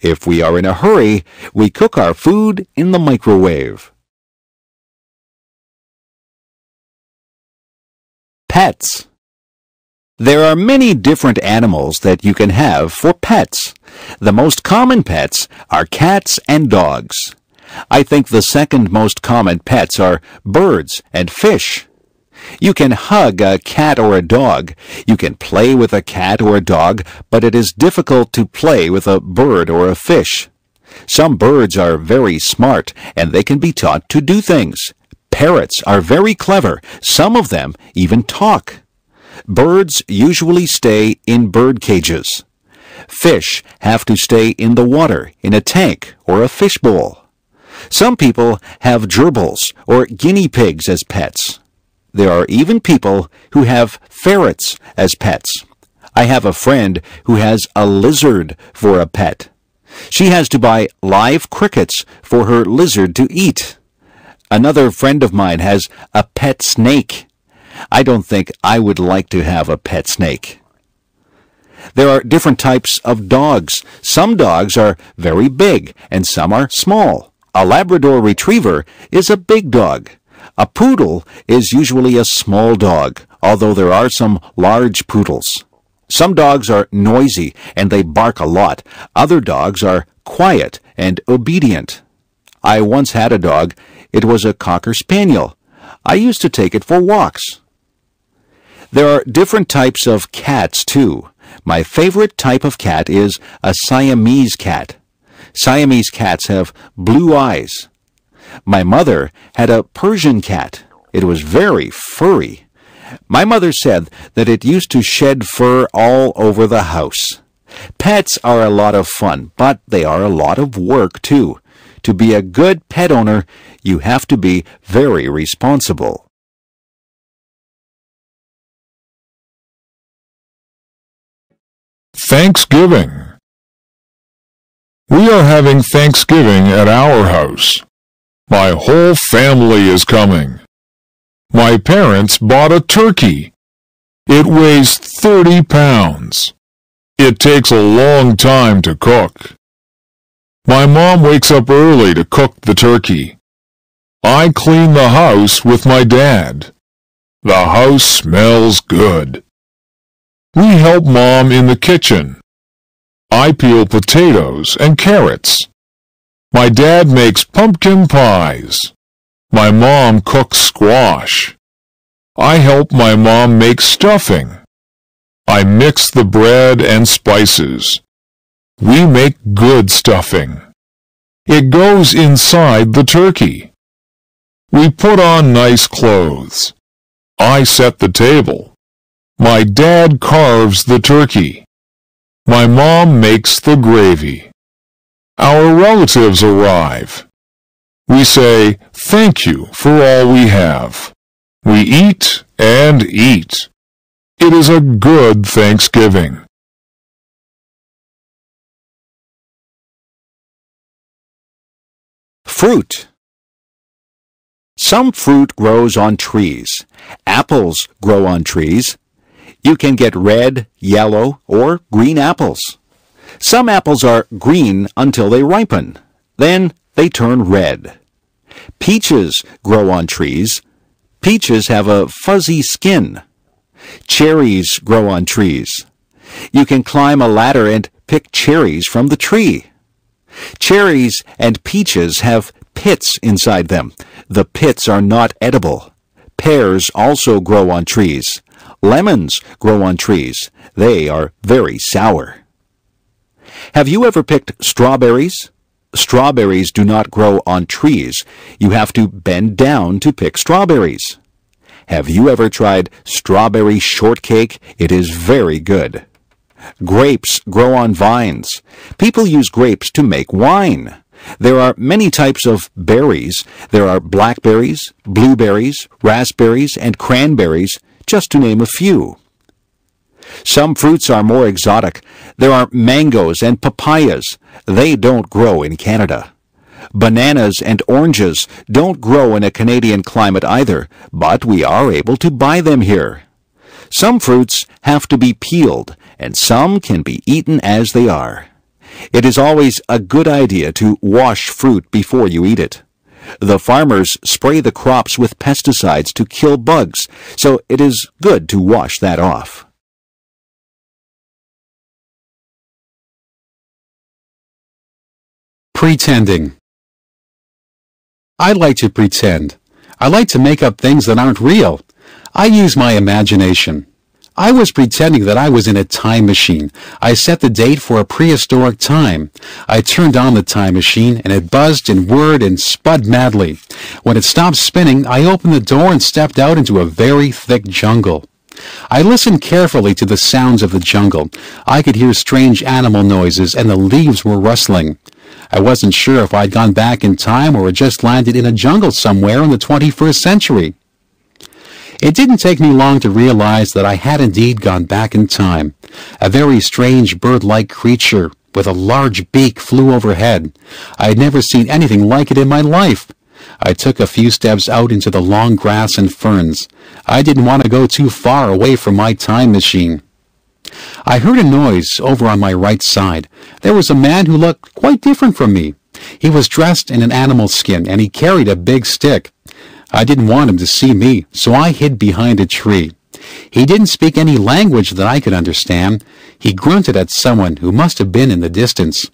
If we are in a hurry, we cook our food in the microwave. Pets. There are many different animals that you can have for pets. The most common pets are cats and dogs. I think the second most common pets are birds and fish. You can hug a cat or a dog. You can play with a cat or a dog, but it is difficult to play with a bird or a fish. Some birds are very smart, and they can be taught to do things. Parrots are very clever. Some of them even talk. Birds usually stay in bird cages. Fish have to stay in the water, in a tank or a fishbowl. Some people have gerbils or guinea pigs as pets. There are even people who have ferrets as pets. I have a friend who has a lizard for a pet. She has to buy live crickets for her lizard to eat. Another friend of mine has a pet snake. I don't think I would like to have a pet snake. There are different types of dogs. Some dogs are very big and some are small. A Labrador Retriever is a big dog. A poodle is usually a small dog, although there are some large poodles. Some dogs are noisy and they bark a lot. Other dogs are quiet and obedient. I once had a dog. It was a Cocker Spaniel. I used to take it for walks. There are different types of cats, too. My favorite type of cat is a Siamese cat. Siamese cats have blue eyes. My mother had a Persian cat. It was very furry. My mother said that it used to shed fur all over the house. Pets are a lot of fun, but they are a lot of work, too. To be a good pet owner, you have to be very responsible. Thanksgiving. We are having Thanksgiving at our house. My whole family is coming. My parents bought a turkey. It weighs 30 pounds. It takes a long time to cook. My mom wakes up early to cook the turkey. I clean the house with my dad. The house smells good. We help Mom in the kitchen. I peel potatoes and carrots. My dad makes pumpkin pies. My mom cooks squash. I help my mom make stuffing. I mix the bread and spices. We make good stuffing. It goes inside the turkey. We put on nice clothes. I set the table. My dad carves the turkey. My mom makes the gravy. Our relatives arrive. We say, "Thank you for all we have." We eat and eat. It is a good Thanksgiving. Fruit. Some fruit grows on trees. Apples grow on trees. You can get red, yellow, or green apples. Some apples are green until they ripen. Then they turn red. Peaches grow on trees. Peaches have a fuzzy skin. Cherries grow on trees. You can climb a ladder and pick cherries from the tree. Cherries and peaches have pits inside them. The pits are not edible. Pears also grow on trees. Lemons grow on trees. They are very sour. Have you ever picked strawberries? Strawberries do not grow on trees. You have to bend down to pick strawberries. Have you ever tried strawberry shortcake? It is very good. Grapes grow on vines. People use grapes to make wine. There are many types of berries. There are blackberries, blueberries, raspberries, and cranberries, just to name a few. Some fruits are more exotic. There are mangoes and papayas. They don't grow in Canada. Bananas and oranges don't grow in a Canadian climate either, but we are able to buy them here. Some fruits have to be peeled, and some can be eaten as they are. It is always a good idea to wash fruit before you eat it. The farmers spray the crops with pesticides to kill bugs, so it is good to wash that off. Pretending. I like to pretend. I like to make up things that aren't real. I use my imagination. I was pretending that I was in a time machine. I set the date for a prehistoric time. I turned on the time machine, and it buzzed and whirred and spun madly. When it stopped spinning, I opened the door and stepped out into a very thick jungle. I listened carefully to the sounds of the jungle. I could hear strange animal noises, and the leaves were rustling. I wasn't sure if I'd gone back in time or had just landed in a jungle somewhere in the 21st century. It didn't take me long to realize that I had indeed gone back in time. A very strange bird-like creature with a large beak flew overhead. I had never seen anything like it in my life. I took a few steps out into the long grass and ferns. I didn't want to go too far away from my time machine. I heard a noise over on my right side. There was a man who looked quite different from me. He was dressed in an animal skin, and he carried a big stick. I didn't want him to see me, so I hid behind a tree. He didn't speak any language that I could understand. He grunted at someone who must have been in the distance.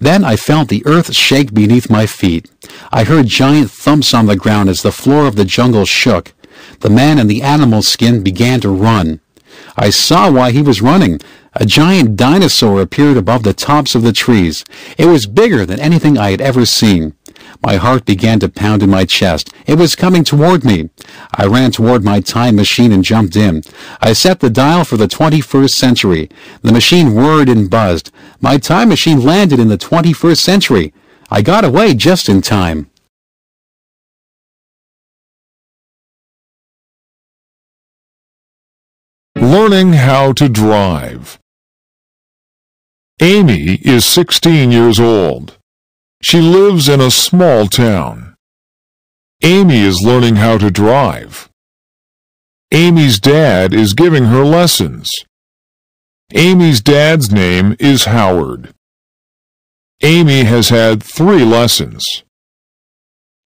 Then I felt the earth shake beneath my feet. I heard giant thumps on the ground as the floor of the jungle shook. The man in the animal skin began to run. I saw why he was running. A giant dinosaur appeared above the tops of the trees. It was bigger than anything I had ever seen. My heart began to pound in my chest. It was coming toward me. I ran toward my time machine and jumped in. I set the dial for the 21st century. The machine whirred and buzzed. My time machine landed in the 21st century. I got away just in time. Learning how to drive. Amy is 16 years old. She lives in a small town. Amy is learning how to drive. Amy's dad is giving her lessons. Amy's dad's name is Howard. Amy has had 3 lessons.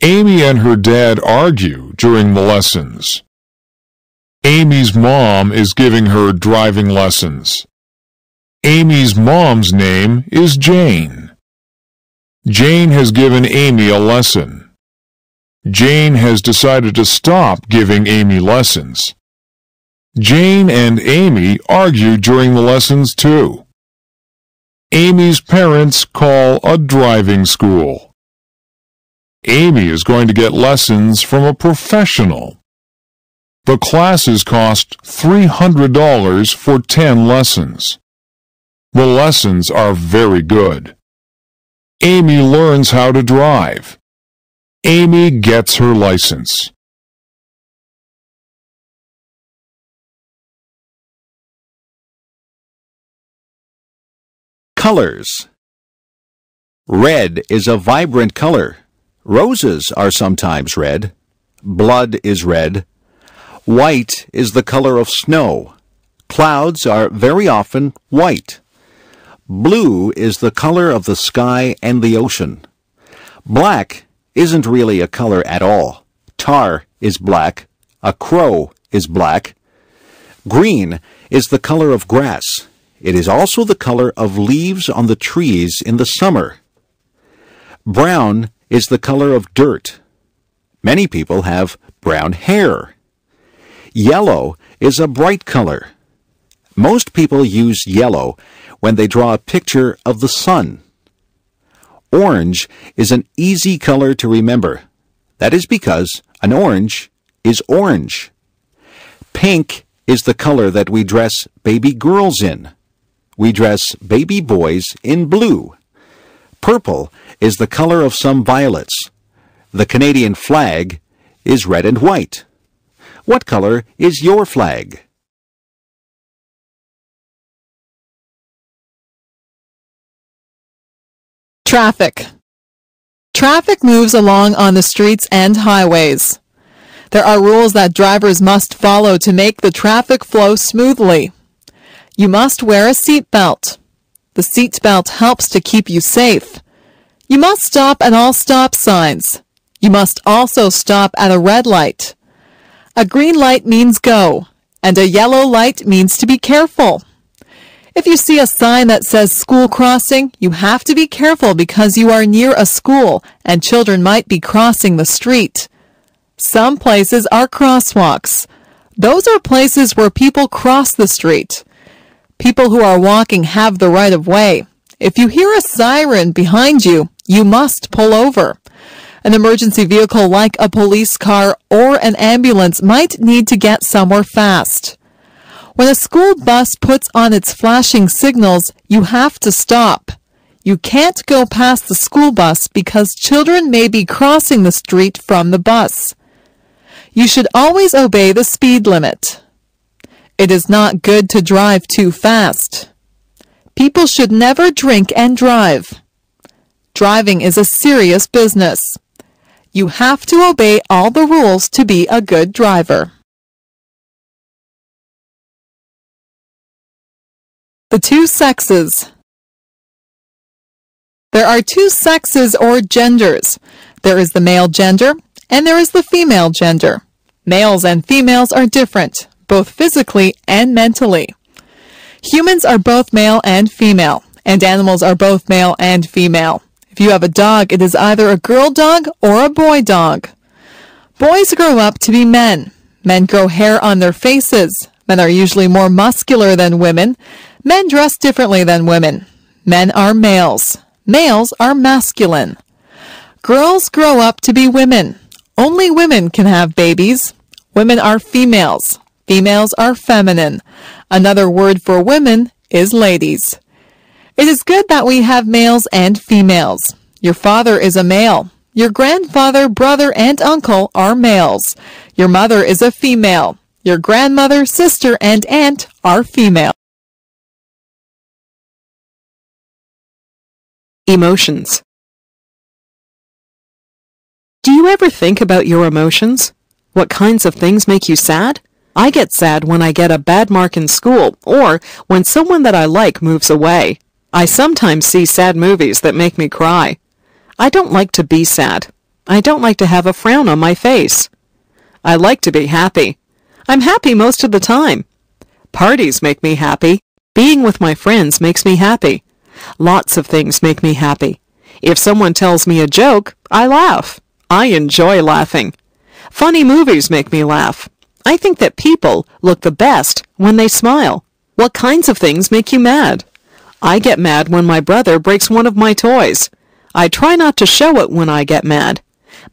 Amy and her dad argue during the lessons. Amy's mom is giving her driving lessons. Amy's mom's name is Jane. Jane has given Amy a lesson. Jane has decided to stop giving Amy lessons. Jane and Amy argue during the lessons too. Amy's parents call a driving school. Amy is going to get lessons from a professional. The classes cost $300 for 10 lessons. The lessons are very good. Amy learns how to drive. Amy gets her license. Colors. Red is a vibrant color. Roses are sometimes red. Blood is red. White is the color of snow. Clouds are very often white. Blue is the color of the sky and the ocean. Black isn't really a color at all. Tar is black. A crow is black. Green is the color of grass. It is also the color of leaves on the trees in the summer. Brown is the color of dirt. Many people have brown hair. Yellow is a bright color. Most people use yellow when they draw a picture of the sun. Orange is an easy color to remember. That is because an orange is orange. Pink is the color that we dress baby girls in. We dress baby boys in blue. Purple is the color of some violets. The Canadian flag is red and white. What color is your flag? Traffic. Traffic moves along on the streets and highways. There are rules that drivers must follow to make the traffic flow smoothly. You must wear a seat belt. The seat belt helps to keep you safe. You must stop at all stop signs. You must also stop at a red light. A green light means go, and a yellow light means to be careful. If you see a sign that says school crossing, you have to be careful because you are near a school and children might be crossing the street. Some places are crosswalks. Those are places where people cross the street. People who are walking have the right of way. If you hear a siren behind you, you must pull over. An emergency vehicle like a police car or an ambulance might need to get somewhere fast. When a school bus puts on its flashing signals, you have to stop. You can't go past the school bus because children may be crossing the street from the bus. You should always obey the speed limit. It is not good to drive too fast. People should never drink and drive. Driving is a serious business. You have to obey all the rules to be a good driver. The two sexes. There are two sexes or genders. There is the male gender and there is the female gender. Males and females are different, both physically and mentally. Humans are both male and female, and animals are both male and female. If you have a dog, it is either a girl dog or a boy dog. Boys grow up to be men. Men grow hair on their faces. Men are usually more muscular than women. Men dress differently than women. Men are males. Males are masculine. Girls grow up to be women. Only women can have babies. Women are females. Females are feminine. Another word for women is ladies. It is good that we have males and females. Your father is a male. Your grandfather, brother, and uncle are males. Your mother is a female. Your grandmother, sister, and aunt are female. Emotions. Do you ever think about your emotions? What kinds of things make you sad? I get sad when I get a bad mark in school or when someone that I like moves away. I sometimes see sad movies that make me cry. I don't like to be sad. I don't like to have a frown on my face. I like to be happy. I'm happy most of the time. Parties make me happy. Being with my friends makes me happy. Lots of things make me happy. If someone tells me a joke, I laugh. I enjoy laughing. Funny movies make me laugh. I think that people look the best when they smile. What kinds of things make you mad? I get mad when my brother breaks one of my toys. I try not to show it when I get mad.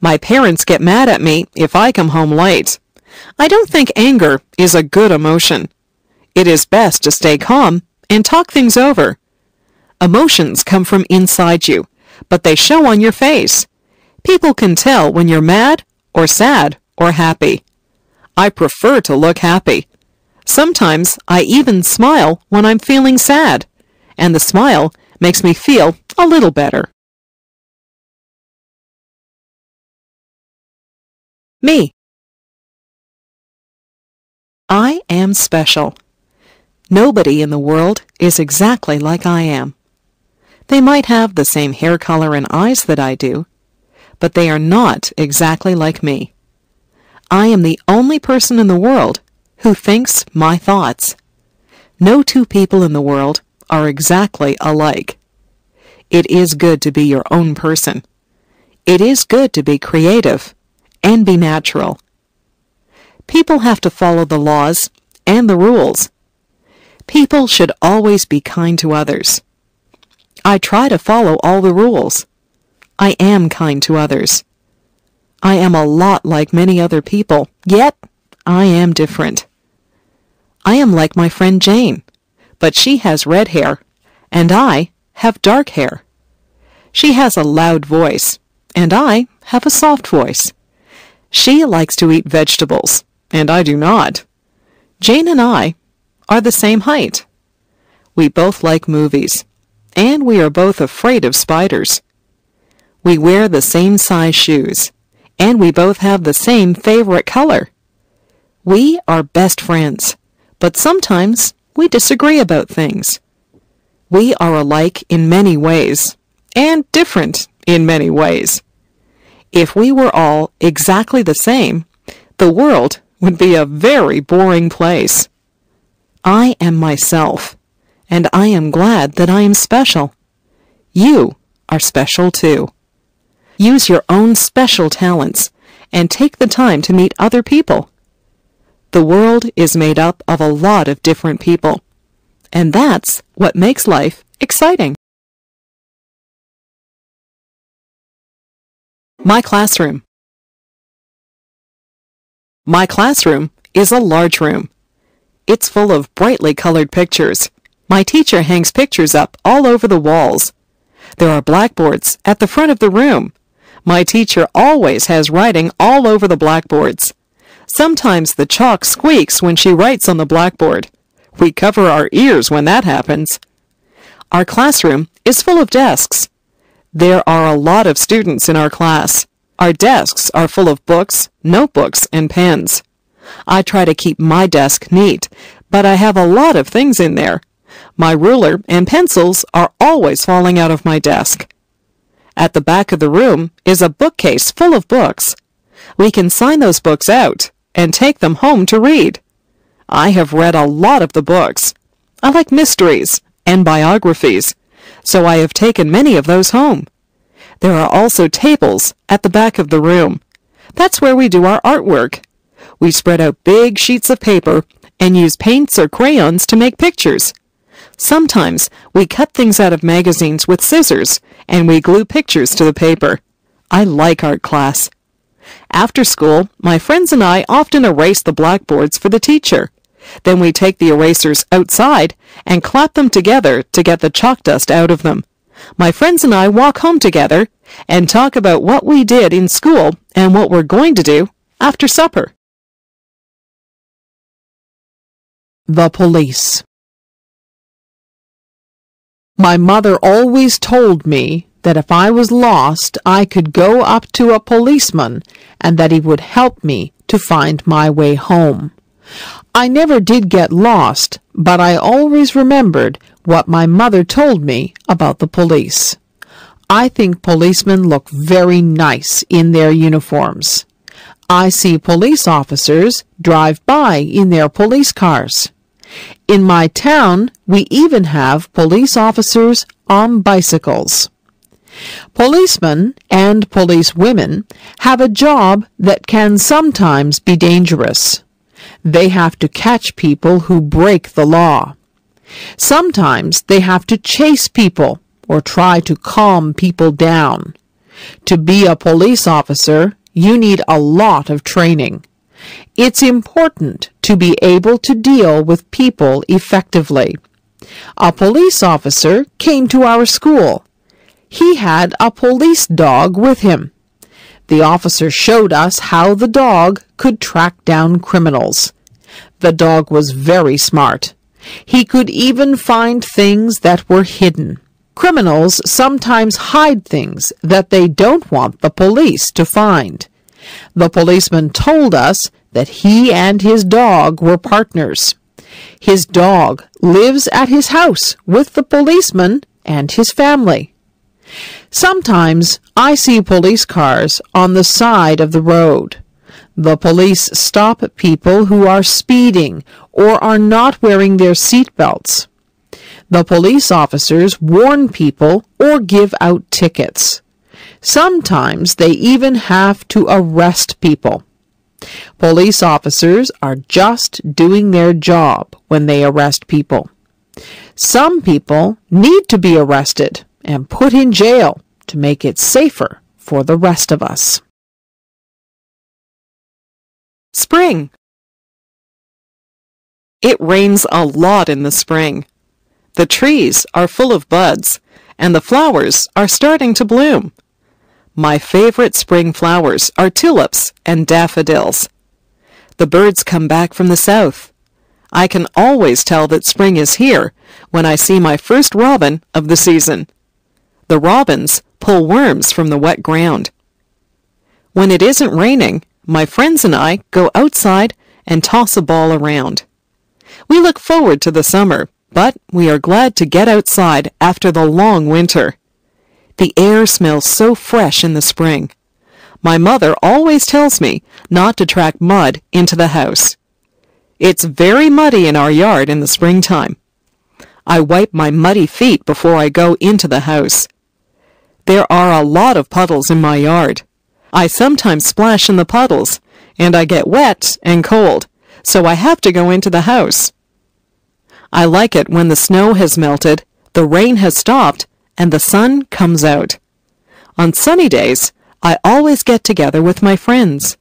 My parents get mad at me if I come home late. I don't think anger is a good emotion. It is best to stay calm and talk things over. Emotions come from inside you, but they show on your face. People can tell when you're mad or sad or happy. I prefer to look happy. Sometimes I even smile when I'm feeling sad, and the smile makes me feel a little better. Me. I am special. Nobody in the world is exactly like I am. They might have the same hair color and eyes that I do, but they are not exactly like me. I am the only person in the world who thinks my thoughts. No two people in the world are exactly alike. It is good to be your own person. It is good to be creative and be natural. People have to follow the laws and the rules. People should always be kind to others. I try to follow all the rules. I am kind to others. I am a lot like many other people, yet I am different. I am like my friend Jane, but she has red hair, and I have dark hair. She has a loud voice, and I have a soft voice. She likes to eat vegetables, and I do not. Jane and I are the same height. We both like movies, and we are both afraid of spiders. We wear the same size shoes, and we both have the same favorite color. We are best friends, but sometimes we disagree about things. We are alike in many ways, and different in many ways. If we were all exactly the same, the world would be a very boring place. I am myself, and I am glad that I am special. You are special too. Use your own special talents and take the time to meet other people. The world is made up of a lot of different people, and that's what makes life exciting. My classroom. My classroom is a large room. It's full of brightly colored pictures. My teacher hangs pictures up all over the walls. There are blackboards at the front of the room. My teacher always has writing all over the blackboards. Sometimes the chalk squeaks when she writes on the blackboard. We cover our ears when that happens. Our classroom is full of desks. There are a lot of students in our class. Our desks are full of books, notebooks, and pens. I try to keep my desk neat, but I have a lot of things in there. My ruler and pencils are always falling out of my desk. At the back of the room is a bookcase full of books. We can sign those books out and take them home to read. I have read a lot of the books. I like mysteries and biographies, so I have taken many of those home. There are also tables at the back of the room. That's where we do our artwork. We spread out big sheets of paper and use paints or crayons to make pictures. Sometimes we cut things out of magazines with scissors and we glue pictures to the paper. I like art class. After school, my friends and I often erase the blackboards for the teacher. Then we take the erasers outside and clap them together to get the chalk dust out of them. My friends and I walk home together and talk about what we did in school and what we're going to do after supper. The police. My mother always told me that if I was lost, I could go up to a policeman and that he would help me to find my way home. I never did get lost, but I always remembered what my mother told me about the police. I think policemen look very nice in their uniforms. I see police officers drive by in their police cars. In my town, we even have police officers on bicycles. Policemen and policewomen have a job that can sometimes be dangerous. They have to catch people who break the law. Sometimes they have to chase people or try to calm people down. To be a police officer, you need a lot of training. It's important to be able to deal with people effectively. A police officer came to our school. He had a police dog with him. The officer showed us how the dog could track down criminals. The dog was very smart. He could even find things that were hidden. Criminals sometimes hide things that they don't want the police to find. The policeman told us that he and his dog were partners. His dog lives at his house with the policeman and his family. Sometimes I see police cars on the side of the road. The police stop people who are speeding or are not wearing their seatbelts. The police officers warn people or give out tickets. Sometimes they even have to arrest people. Police officers are just doing their job when they arrest people. Some people need to be arrested and put in jail to make it safer for the rest of us. Spring. It rains a lot in the spring. The trees are full of buds, and the flowers are starting to bloom. My favorite spring flowers are tulips and daffodils. The birds come back from the south. I can always tell that spring is here when I see my first robin of the season. The robins pull worms from the wet ground. When it isn't raining, my friends and I go outside and toss a ball around. We look forward to the summer, but we are glad to get outside after the long winter. The air smells so fresh in the spring. My mother always tells me not to track mud into the house. It's very muddy in our yard in the springtime. I wipe my muddy feet before I go into the house. There are a lot of puddles in my yard. I sometimes splash in the puddles, and I get wet and cold, so I have to go into the house. I like it when the snow has melted, the rain has stopped, and the sun comes out. On sunny days, I always get together with my friends.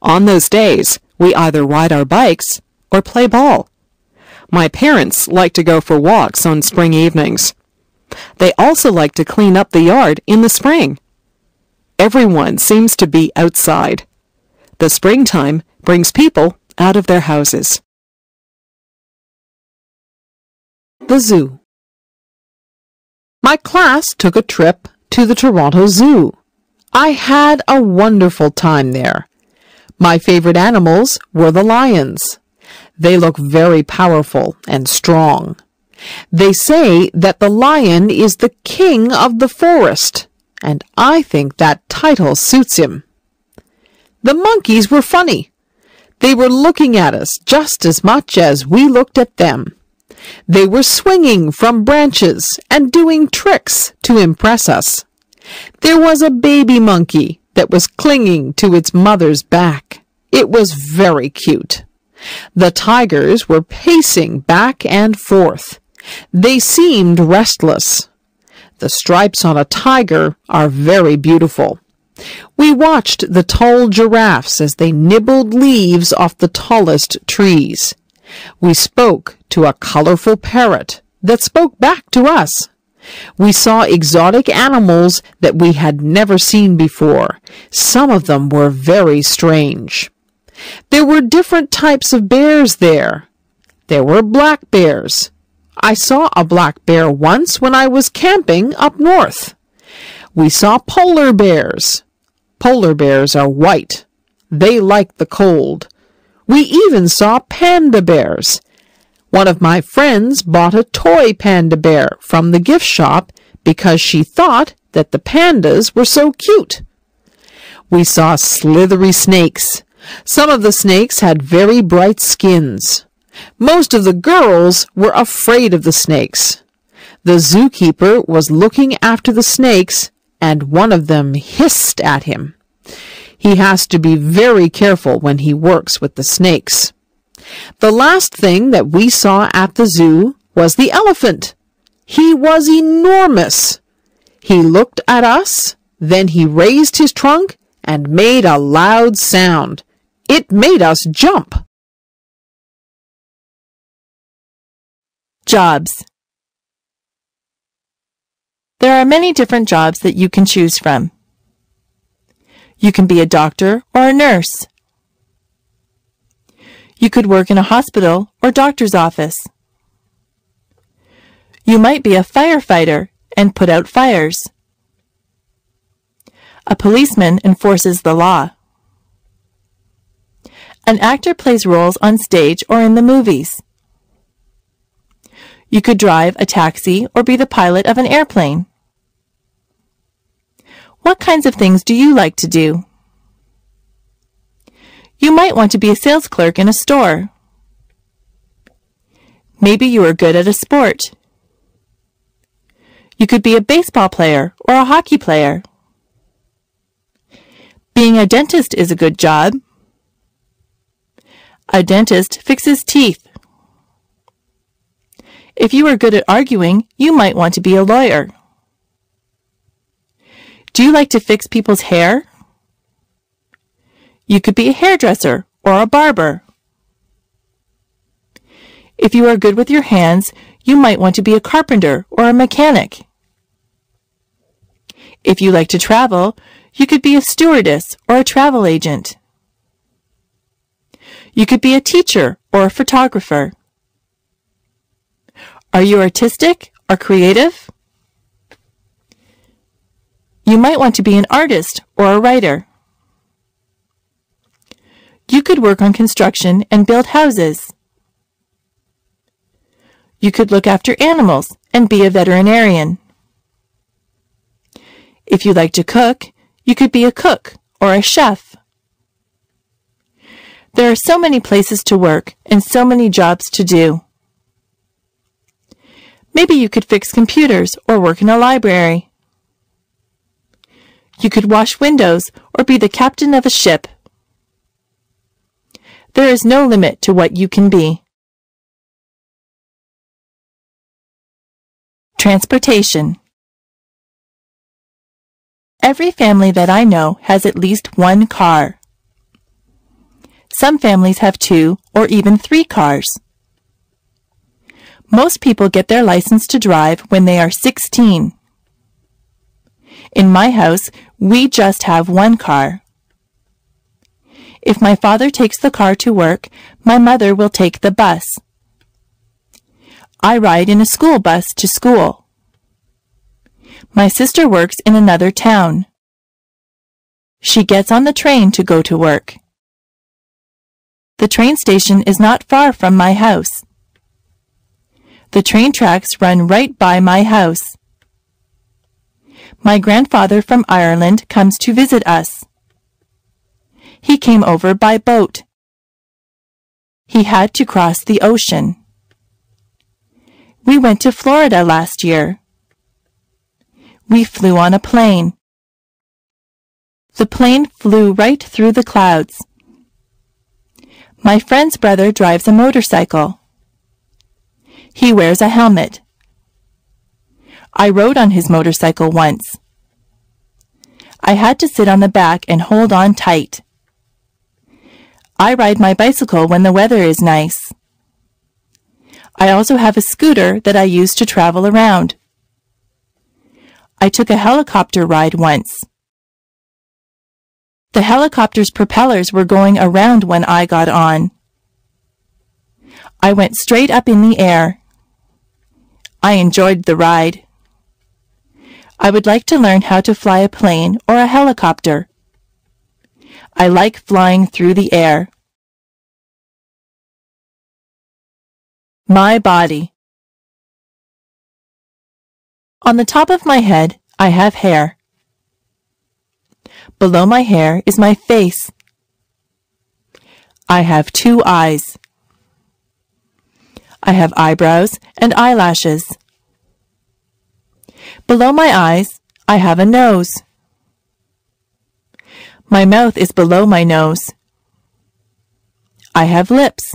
On those days, we either ride our bikes or play ball. My parents like to go for walks on spring evenings. They also like to clean up the yard in the spring. Everyone seems to be outside. The springtime brings people out of their houses. The zoo. My class took a trip to the Toronto Zoo. I had a wonderful time there. My favorite animals were the lions. They look very powerful and strong. They say that the lion is the king of the forest, and I think that title suits him. The monkeys were funny. They were looking at us just as much as we looked at them. They were swinging from branches and doing tricks to impress us. There was a baby monkey that was clinging to its mother's back. It was very cute. The tigers were pacing back and forth. They seemed restless. The stripes on a tiger are very beautiful. We watched the tall giraffes as they nibbled leaves off the tallest trees. We spoke to a colorful parrot that spoke back to us. We saw exotic animals that we had never seen before. Some of them were very strange. There were different types of bears there. There were black bears. I saw a black bear once when I was camping up north. We saw polar bears. Polar bears are white. They like the cold. We even saw panda bears. One of my friends bought a toy panda bear from the gift shop because she thought that the pandas were so cute. We saw slithery snakes. Some of the snakes had very bright skins. Most of the girls were afraid of the snakes. The zookeeper was looking after the snakes, and one of them hissed at him. He has to be very careful when he works with the snakes. The last thing that we saw at the zoo was the elephant. He was enormous. He looked at us, then he raised his trunk and made a loud sound. It made us jump. Jobs. There are many different jobs that you can choose from. You can be a doctor or a nurse. You could work in a hospital or doctor's office. You might be a firefighter and put out fires. A policeman enforces the law. An actor plays roles on stage or in the movies. You could drive a taxi or be the pilot of an airplane. What kinds of things do you like to do? You might want to be a sales clerk in a store. Maybe you are good at a sport. You could be a baseball player or a hockey player. Being a dentist is a good job. A dentist fixes teeth. If you are good at arguing, you might want to be a lawyer. Do you like to fix people's hair? You could be a hairdresser or a barber. If you are good with your hands, you might want to be a carpenter or a mechanic. If you like to travel, you could be a stewardess or a travel agent. You could be a teacher or a photographer. Are you artistic or creative? You might want to be an artist or a writer. You could work on construction and build houses. You could look after animals and be a veterinarian. If you like to cook, you could be a cook or a chef. There are so many places to work and so many jobs to do. Maybe you could fix computers or work in a library. You could wash windows or be the captain of a ship. There is no limit to what you can be. Transportation. Every family that I know has at least one car. Some families have two or even three cars. Most people get their license to drive when they are 16. In my house, we just have one car. If my father takes the car to work, my mother will take the bus. I ride in a school bus to school. My sister works in another town. She gets on the train to go to work. The train station is not far from my house. The train tracks run right by my house. My grandfather from Ireland comes to visit us. He came over by boat. He had to cross the ocean. We went to Florida last year. We flew on a plane. The plane flew right through the clouds. My friend's brother drives a motorcycle. He wears a helmet. I rode on his motorcycle once. I had to sit on the back and hold on tight. I ride my bicycle when the weather is nice. I also have a scooter that I use to travel around. I took a helicopter ride once. The helicopter's propellers were going around when I got on. I went straight up in the air. I enjoyed the ride. I would like to learn how to fly a plane or a helicopter. I like flying through the air. My body. On the top of my head, I have hair. Below my hair is my face. I have two eyes. I have eyebrows and eyelashes. Below my eyes, I have a nose. My mouth is below my nose. I have lips.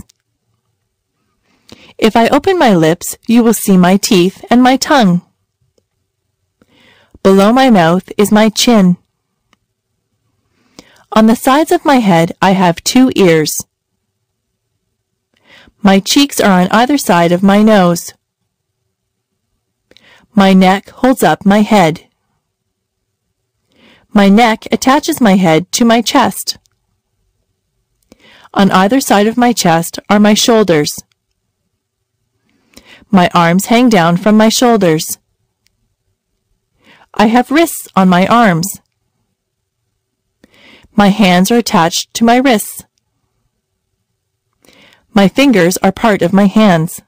If I open my lips, you will see my teeth and my tongue. Below my mouth is my chin. On the sides of my head, I have two ears. My cheeks are on either side of my nose. My neck holds up my head. My neck attaches my head to my chest. On either side of my chest are my shoulders. My arms hang down from my shoulders. I have wrists on my arms. My hands are attached to my wrists. My fingers are part of my hands.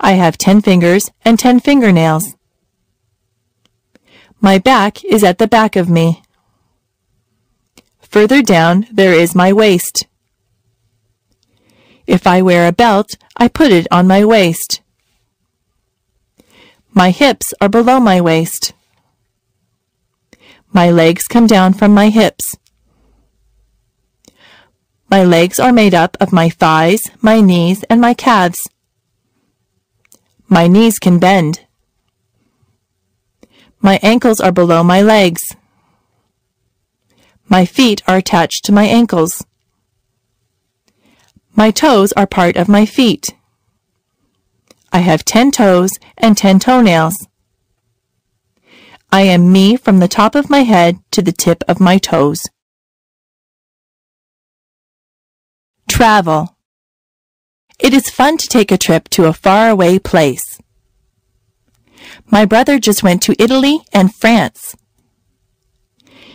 I have 10 fingers and 10 fingernails. My back is at the back of me. Further down, there is my waist. If I wear a belt, I put it on my waist. My hips are below my waist. My legs come down from my hips. My legs are made up of my thighs, my knees, and my calves. My knees can bend. My ankles are below my legs. My feet are attached to my ankles. My toes are part of my feet. I have 10 toes and 10 toenails. I am me from the top of my head to the tip of my toes. Travel. It is fun to take a trip to a faraway place. My brother just went to Italy and France.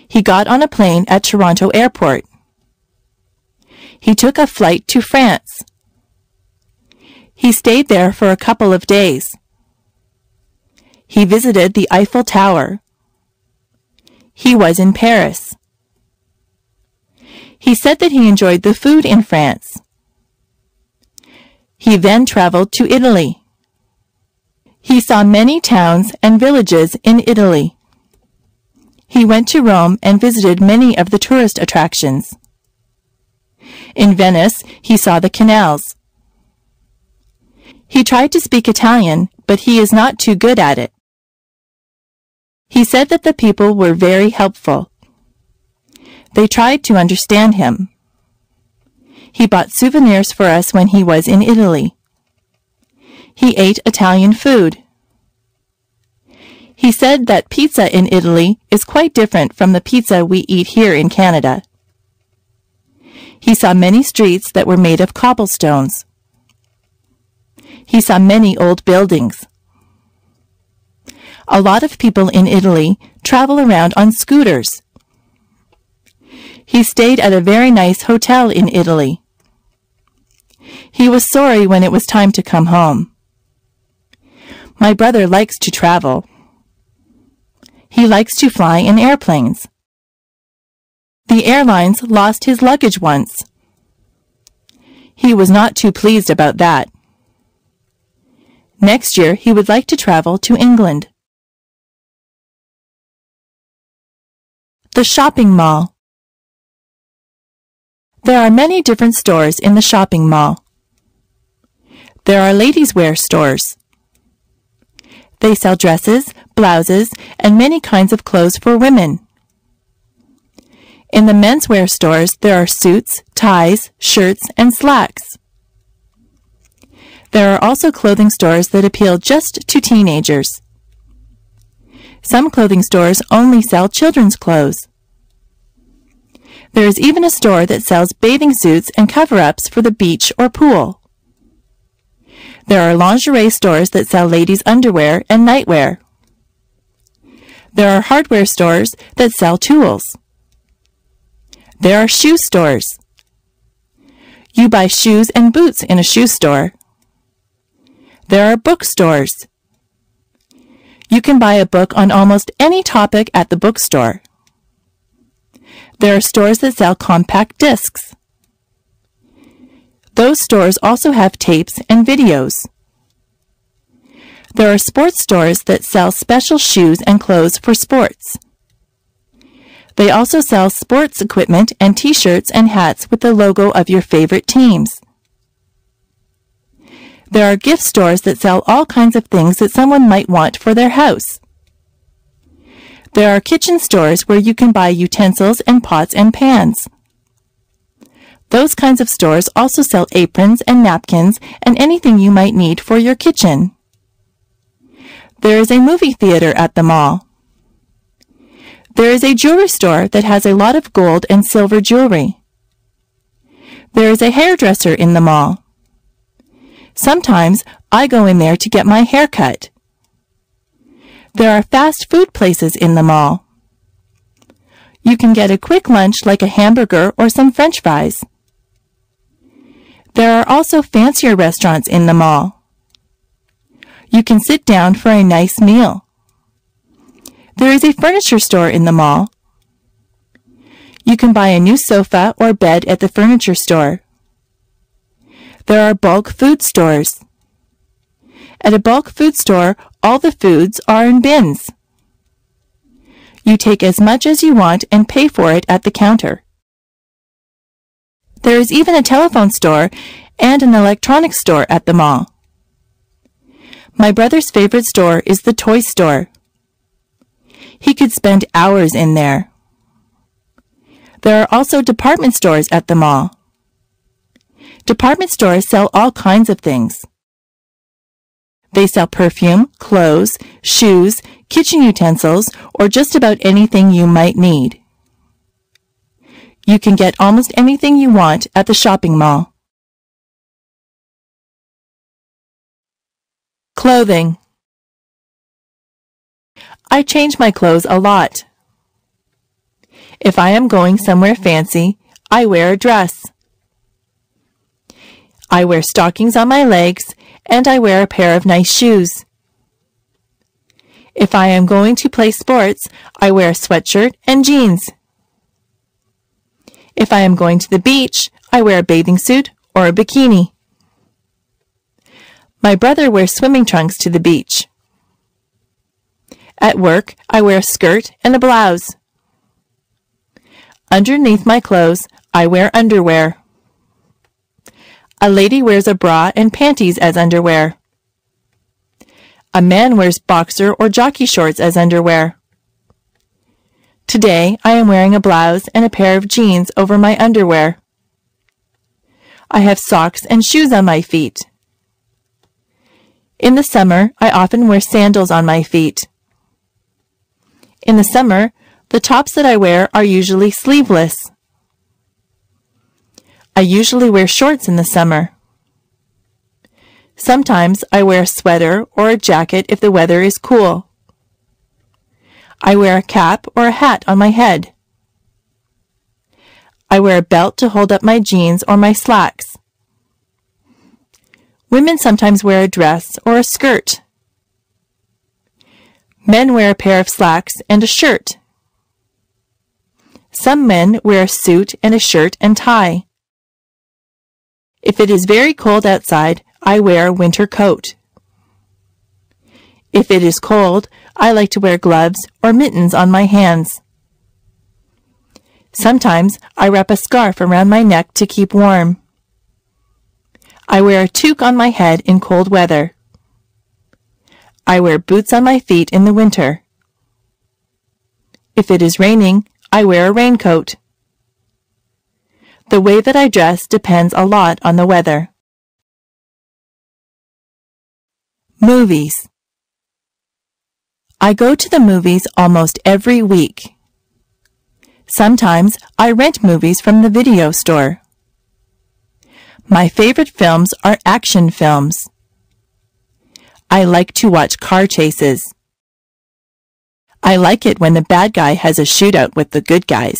He got on a plane at Toronto Airport. He took a flight to France. He stayed there for a couple of days. He visited the Eiffel Tower. He was in Paris. He said that he enjoyed the food in France. He then traveled to Italy. He saw many towns and villages in Italy. He went to Rome and visited many of the tourist attractions. In Venice, he saw the canals. He tried to speak Italian, but he is not too good at it. He said that the people were very helpful. They tried to understand him. He bought souvenirs for us when he was in Italy. he ate Italian food. He said that pizza in Italy is quite different from the pizza we eat here in Canada. He saw many streets that were made of cobblestones. He saw many old buildings. A lot of people in Italy travel around on scooters. He stayed at a very nice hotel in Italy. He was sorry when it was time to come home. My brother likes to travel. He likes to fly in airplanes. The airlines lost his luggage once. He was not too pleased about that. Next year, he would like to travel to England. The shopping mall. There are many different stores in the shopping mall. There are ladies' wear stores. They sell dresses, blouses, and many kinds of clothes for women. In the menswear stores, there are suits, ties, shirts, and slacks. There are also clothing stores that appeal just to teenagers. Some clothing stores only sell children's clothes. There is even a store that sells bathing suits and cover-ups for the beach or pool. There are lingerie stores that sell ladies' underwear and nightwear. There are hardware stores that sell tools. There are shoe stores. You buy shoes and boots in a shoe store. There are bookstores. You can buy a book on almost any topic at the bookstore. There are stores that sell compact discs. Those stores also have tapes and videos. There are sports stores that sell special shoes and clothes for sports. They also sell sports equipment and t-shirts and hats with the logo of your favorite teams. There are gift stores that sell all kinds of things that someone might want for their house. There are kitchen stores where you can buy utensils and pots and pans. Those kinds of stores also sell aprons and napkins and anything you might need for your kitchen. There is a movie theater at the mall. There is a jewelry store that has a lot of gold and silver jewelry. There is a hairdresser in the mall. Sometimes I go in there to get my hair cut. There are fast food places in the mall. You can get a quick lunch like a hamburger or some French fries. There are also fancier restaurants in the mall. You can sit down for a nice meal. There is a furniture store in the mall. You can buy a new sofa or bed at the furniture store. There are bulk food stores. At a bulk food store, all the foods are in bins. You take as much as you want and pay for it at the counter. There is even a telephone store and an electronics store at the mall. My brother's favorite store is the toy store. He could spend hours in there. There are also department stores at the mall. Department stores sell all kinds of things. They sell perfume, clothes, shoes, kitchen utensils, or just about anything you might need. You can get almost anything you want at the shopping mall. Clothing. I change my clothes a lot. If I am going somewhere fancy, I wear a dress. I wear stockings on my legs, and I wear a pair of nice shoes. If I am going to play sports, I wear a sweatshirt and jeans. If I am going to the beach, I wear a bathing suit or a bikini. My brother wears swimming trunks to the beach. At work, I wear a skirt and a blouse. Underneath my clothes, I wear underwear. A lady wears a bra and panties as underwear. A man wears boxer or jockey shorts as underwear. Today, I am wearing a blouse and a pair of jeans over my underwear. I have socks and shoes on my feet. In the summer, I often wear sandals on my feet. In the summer, the tops that I wear are usually sleeveless. I usually wear shorts in the summer. Sometimes I wear a sweater or a jacket if the weather is cool. I wear a cap or a hat on my head. I wear a belt to hold up my jeans or my slacks. Women sometimes wear a dress or a skirt. Men wear a pair of slacks and a shirt. Some men wear a suit and a shirt and tie. If it is very cold outside, I wear a winter coat. If it is cold, I like to wear gloves or mittens on my hands. Sometimes I wrap a scarf around my neck to keep warm. I wear a toque on my head in cold weather. I wear boots on my feet in the winter. If it is raining, I wear a raincoat. The way that I dress depends a lot on the weather. Movies. I go to the movies almost every week. Sometimes I rent movies from the video store. My favorite films are action films. I like to watch car chases. I like it when the bad guy has a shootout with the good guys.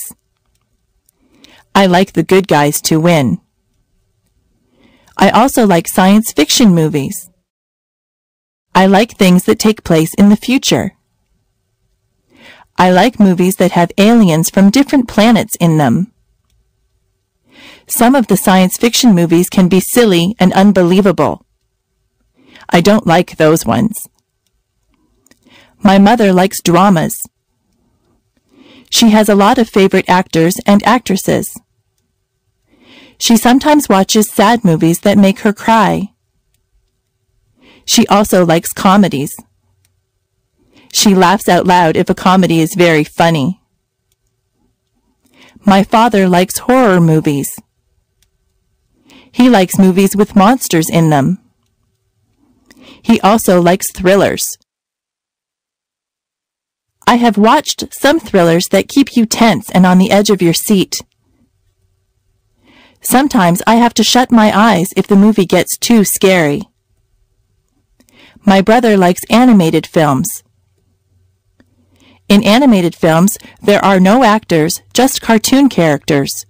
I like the good guys to win. I also like science fiction movies. I like things that take place in the future. I like movies that have aliens from different planets in them. Some of the science fiction movies can be silly and unbelievable. I don't like those ones. My mother likes dramas. She has a lot of favorite actors and actresses. She sometimes watches sad movies that make her cry. She also likes comedies. She laughs out loud if a comedy is very funny. My father likes horror movies. He likes movies with monsters in them. He also likes thrillers. I have watched some thrillers that keep you tense and on the edge of your seat. Sometimes I have to shut my eyes if the movie gets too scary. My brother likes animated films. In animated films, there are no actors, just cartoon characters.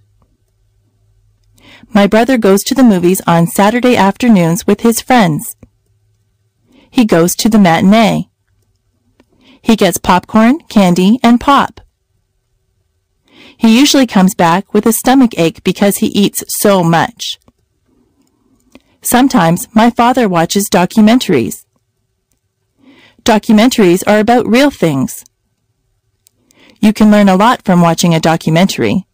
My brother goes to the movies on Saturday afternoons with his friends. He goes to the matinee. He gets popcorn, candy, and pop. He usually comes back with a stomach ache because he eats so much. Sometimes my father watches documentaries. Documentaries are about real things. You can learn a lot from watching a documentary.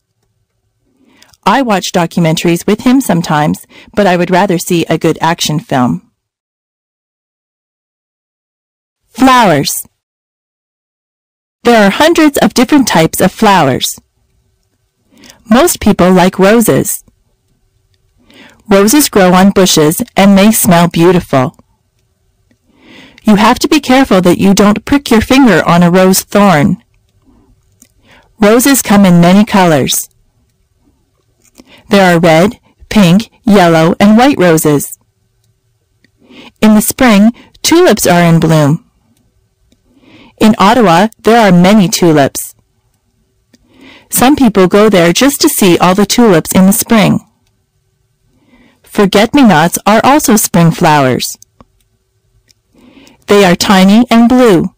I watch documentaries with him sometimes, but I would rather see a good action film. Flowers. There are hundreds of different types of flowers. Most people like roses. Roses grow on bushes and they smell beautiful. You have to be careful that you don't prick your finger on a rose thorn. Roses come in many colors. There are red, pink, yellow, and white roses. In the spring, tulips are in bloom. In Ottawa, there are many tulips. Some people go there just to see all the tulips in the spring. Forget-me-nots are also spring flowers. They are tiny and blue.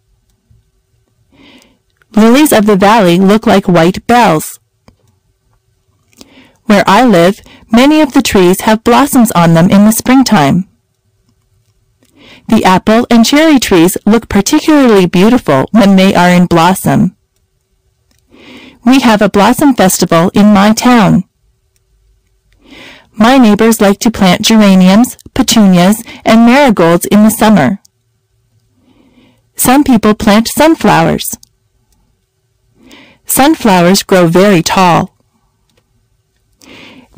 Lilies of the valley look like white bells. Where I live, many of the trees have blossoms on them in the springtime. The apple and cherry trees look particularly beautiful when they are in blossom. We have a blossom festival in my town. My neighbors like to plant geraniums, petunias, and marigolds in the summer. Some people plant sunflowers. Sunflowers grow very tall.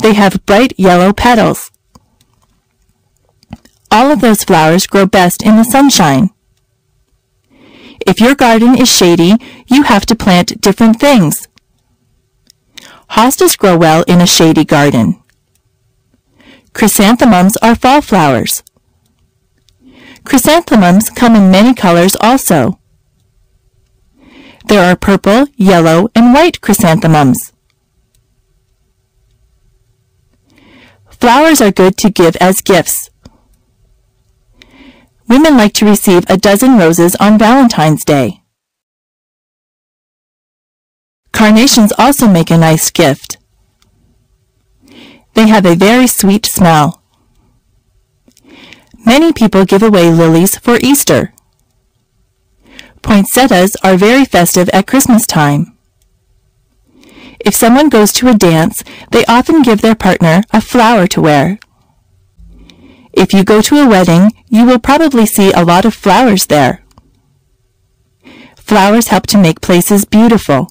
They have bright yellow petals. All of those flowers grow best in the sunshine. If your garden is shady, you have to plant different things. Hostas grow well in a shady garden. Chrysanthemums are fall flowers. Chrysanthemums come in many colors also. There are purple, yellow, and white chrysanthemums. Flowers are good to give as gifts. Women like to receive a dozen roses on Valentine's Day. Carnations also make a nice gift. They have a very sweet smell. Many people give away lilies for Easter. Poinsettias are very festive at Christmas time. If someone goes to a dance, they often give their partner a flower to wear. If you go to a wedding, you will probably see a lot of flowers there. Flowers help to make places beautiful.